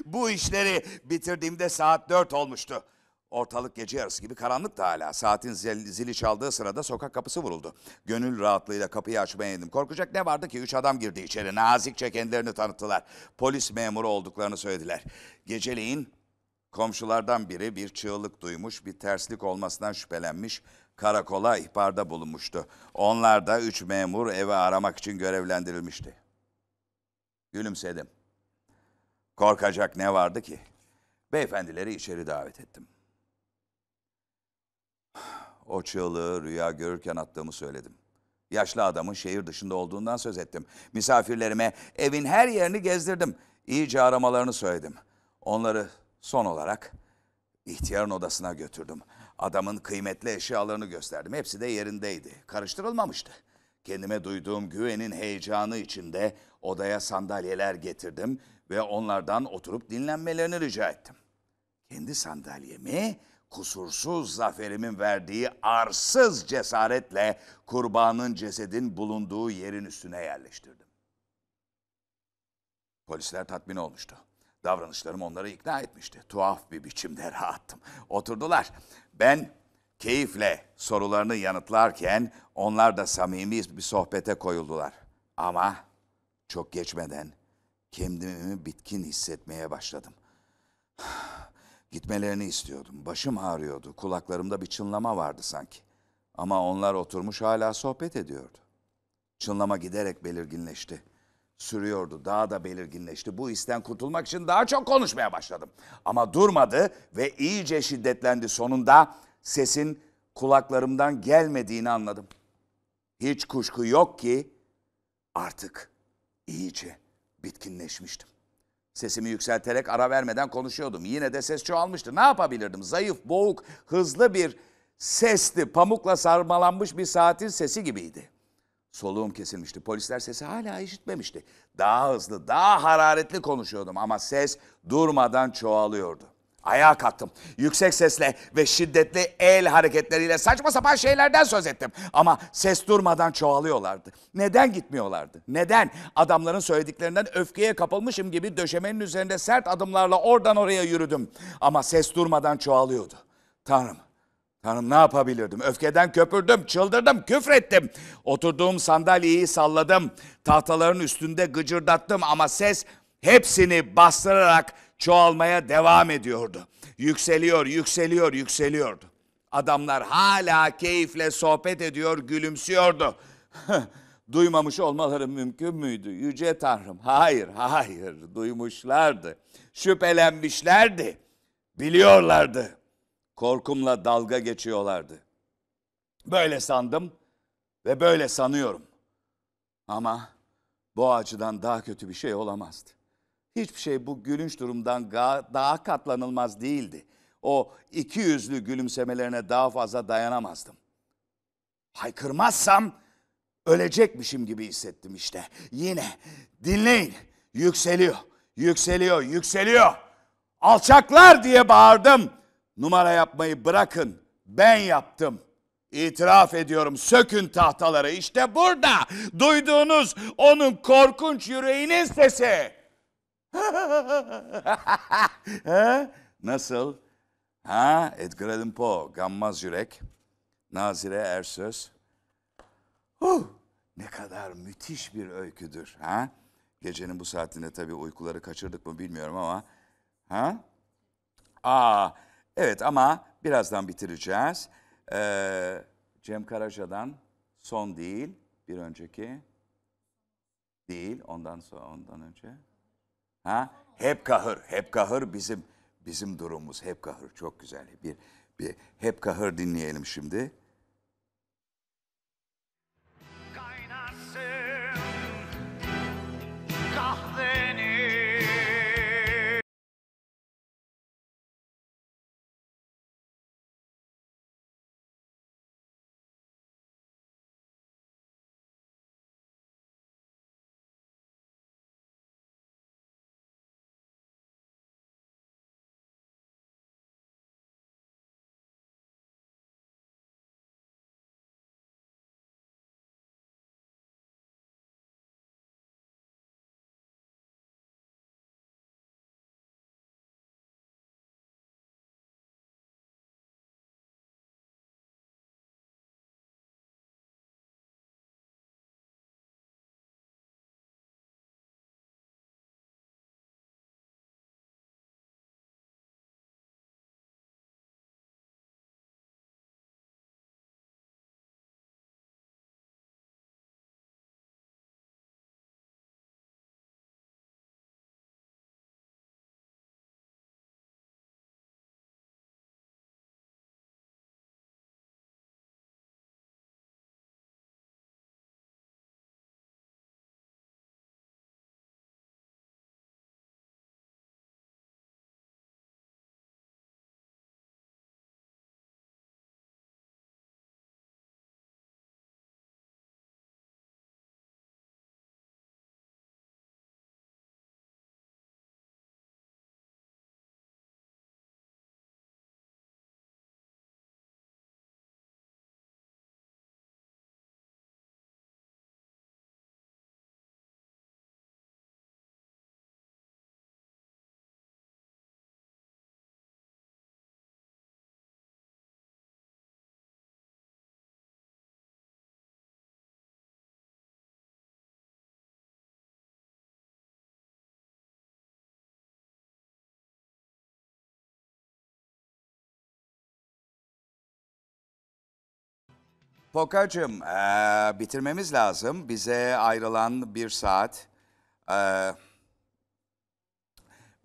Bu işleri bitirdiğimde saat dört olmuştu. Ortalık gece yarısı gibi karanlıktı hala. Saatin zil, zili çaldığı sırada sokak kapısı vuruldu. Gönül rahatlığıyla kapıyı açmaya indim. Korkacak ne vardı ki? Üç adam girdi içeri. Nazikçe kendilerini tanıttılar. Polis memuru olduklarını söylediler. Geceleyin komşulardan biri bir çığlık duymuş, bir terslik olmasından şüphelenmiş, karakola ihbarda bulunmuştu. Onlar da üç memur eve aramak için görevlendirilmişti. Gülümsedim. Korkacak ne vardı ki? Beyefendileri içeri davet ettim. O çığlığı rüya görürken attığımı söyledim. Yaşlı adamın şehir dışında olduğundan söz ettim. Misafirlerime evin her yerini gezdirdim. İyice aramalarını söyledim. Onları son olarak ihtiyarın odasına götürdüm. Adamın kıymetli eşyalarını gösterdim. Hepsi de yerindeydi. Karıştırılmamıştı. Kendime duyduğum güvenin heyecanı içinde odaya sandalyeler getirdim ve onlardan oturup dinlenmelerini rica ettim. Kendi sandalyemi kusursuz zaferimin verdiği arsız cesaretle kurbanın cesedin bulunduğu yerin üstüne yerleştirdim. Polisler tatmin olmuştu. Davranışlarım onları ikna etmişti. Tuhaf bir biçimde rahattım. Oturdular. Ben keyifle sorularını yanıtlarken onlar da samimi bir sohbete koyuldular. Ama çok geçmeden kendimi bitkin hissetmeye başladım. Gitmelerini istiyordum. Başım ağrıyordu. Kulaklarımda bir çınlama vardı sanki. Ama onlar oturmuş hala sohbet ediyordu. Çınlama giderek belirginleşti. Sürüyordu, daha da belirginleşti. Bu histen kurtulmak için daha çok konuşmaya başladım. Ama durmadı ve iyice şiddetlendi. Sonunda sesin kulaklarımdan gelmediğini anladım. Hiç kuşku yok ki artık iyice bitkinleşmiştim. Sesimi yükselterek ara vermeden konuşuyordum. Yine de ses çoğalmıştı. Ne yapabilirdim? Zayıf, boğuk, hızlı bir sesti. Pamukla sarmalanmış bir saatin sesi gibiydi. Soluğum kesilmişti. Polisler sesi hala işitmemişti. Daha hızlı, daha hararetli konuşuyordum ama ses durmadan çoğalıyordu. Ayağa kalktım. Yüksek sesle ve şiddetli el hareketleriyle saçma sapan şeylerden söz ettim. Ama ses durmadan çoğalıyorlardı. Neden gitmiyorlardı? Neden? Adamların söylediklerinden öfkeye kapılmışım gibi döşemenin üzerinde sert adımlarla oradan oraya yürüdüm. Ama ses durmadan çoğalıyordu. Tanrım. Tanrım ne yapabilirdim? Öfkeden köpürdüm, çıldırdım, küfrettim. Oturduğum sandalyeyi salladım. Tahtaların üstünde gıcırdattım ama ses hepsini bastırarak çoğalmaya devam ediyordu. Yükseliyor, yükseliyor, yükseliyordu. Adamlar hala keyifle sohbet ediyor, gülümsüyordu. Duymamış olmaları mümkün müydü? Yüce Tanrım, hayır, hayır, duymuşlardı. Şüphelenmişlerdi, biliyorlardı. Korkumla dalga geçiyorlardı. Böyle sandım ve böyle sanıyorum. Ama bu açıdan daha kötü bir şey olamazdı. Hiçbir şey bu gülünç durumdan daha katlanılmaz değildi. O iki yüzlü gülümsemelerine daha fazla dayanamazdım. Haykırmazsam ölecekmişim gibi hissettim işte. Yine dinleyin. Yükseliyor, yükseliyor, yükseliyor. Alçaklar diye bağırdım. Numara yapmayı bırakın. Ben yaptım. İtiraf ediyorum. Sökün tahtaları. İşte burada. Duyduğunuz onun korkunç yüreğinin sesi. Nasıl? Ha? Edgar Allan Poe, Gammaz Yürek, Nazire Ersöz. Huh! Ne kadar müthiş bir öyküdür. Ha? Gecenin bu saatinde tabii uykuları kaçırdık mı bilmiyorum ama. Ha? Aa. Evet ama birazdan bitireceğiz. Ee, Cem Karaca'dan son değil, bir önceki değil, ondan sonra ondan önce. Ha? Hep kahır, hep kahır bizim bizim durumumuz. Hep kahır çok güzel. Bir bir hep kahır dinleyelim şimdi. Kaynasın kahveni. Pokacığım, ee, bitirmemiz lazım. Bize ayrılan bir saat, ee,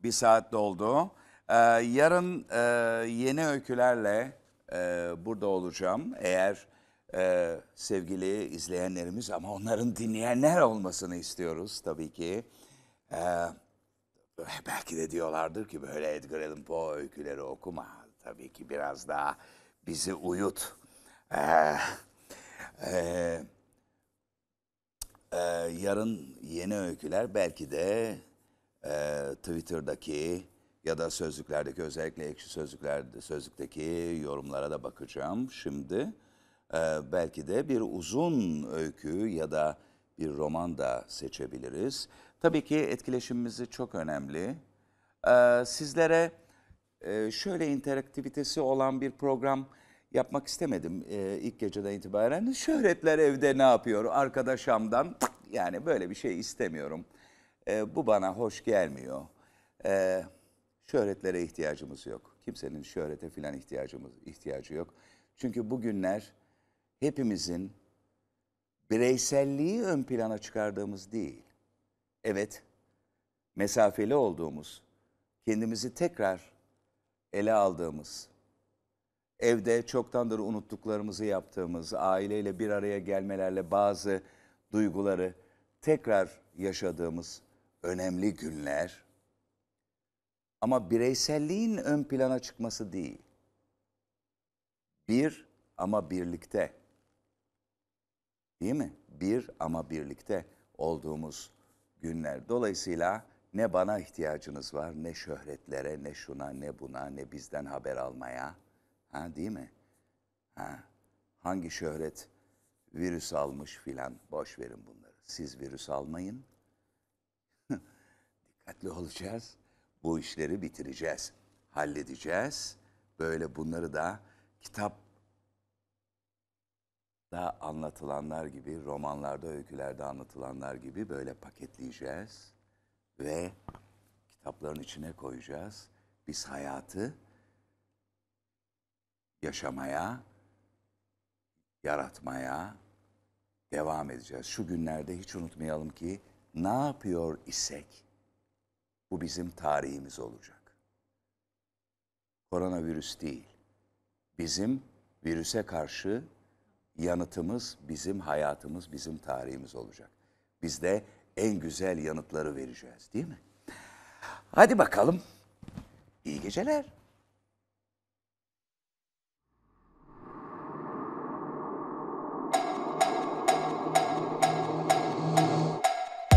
bir saat doldu. Ee, yarın e, yeni öykülerle e, burada olacağım. Eğer e, sevgili izleyenlerimiz, ama onların dinleyenler olmasını istiyoruz tabii ki. Ee, belki de diyorlardır ki böyle Edgar Allan Poe öyküleri okuma. Tabii ki biraz daha bizi uyut. Ee, e, e, yarın yeni öyküler belki de e, Twitter'daki ya da sözlüklerdeki, özellikle ekşi sözlüklerde, sözlükteki yorumlara da bakacağım şimdi. E, belki de bir uzun öykü ya da bir roman da seçebiliriz. Tabii ki etkileşimimiz çok önemli. E, sizlere e, şöyle interaktivitesi olan bir program yapmak istemedim ee, ilk geceden itibaren. Şöhretler evde ne yapıyor? Arkada Şam'dan, yani böyle bir şey istemiyorum. Ee, bu bana hoş gelmiyor. Ee, şöhretlere ihtiyacımız yok. Kimsenin şöhrete falan ihtiyacımız ihtiyacı yok. Çünkü bugünler hepimizin bireyselliği ön plana çıkardığımız değil. Evet, mesafeli olduğumuz, kendimizi tekrar ele aldığımız, evde çoktandır unuttuklarımızı yaptığımız, aileyle bir araya gelmelerle bazı duyguları tekrar yaşadığımız önemli günler. Ama bireyselliğin ön plana çıkması değil. Bir ama birlikte. Değil mi? Bir ama birlikte olduğumuz günler. Dolayısıyla ne bana ihtiyacınız var, ne şöhretlere, ne şuna, ne buna, ne bizden haber almaya. Ha, değil mi? Ha, hangi şöhret virüs almış filan, boş verin bunları. Siz virüs almayın. Dikkatli olacağız. Bu işleri bitireceğiz. Halledeceğiz. Böyle bunları da kitapta anlatılanlar gibi, romanlarda, öykülerde anlatılanlar gibi böyle paketleyeceğiz. Ve kitapların içine koyacağız. Biz hayatı yaşamaya, yaratmaya devam edeceğiz. Şu günlerde hiç unutmayalım ki ne yapıyor isek bu bizim tarihimiz olacak. Koronavirüs değil. Bizim virüse karşı yanıtımız, bizim hayatımız, bizim tarihimiz olacak. Biz de en güzel yanıtları vereceğiz, değil mi? Hadi bakalım. İyi geceler.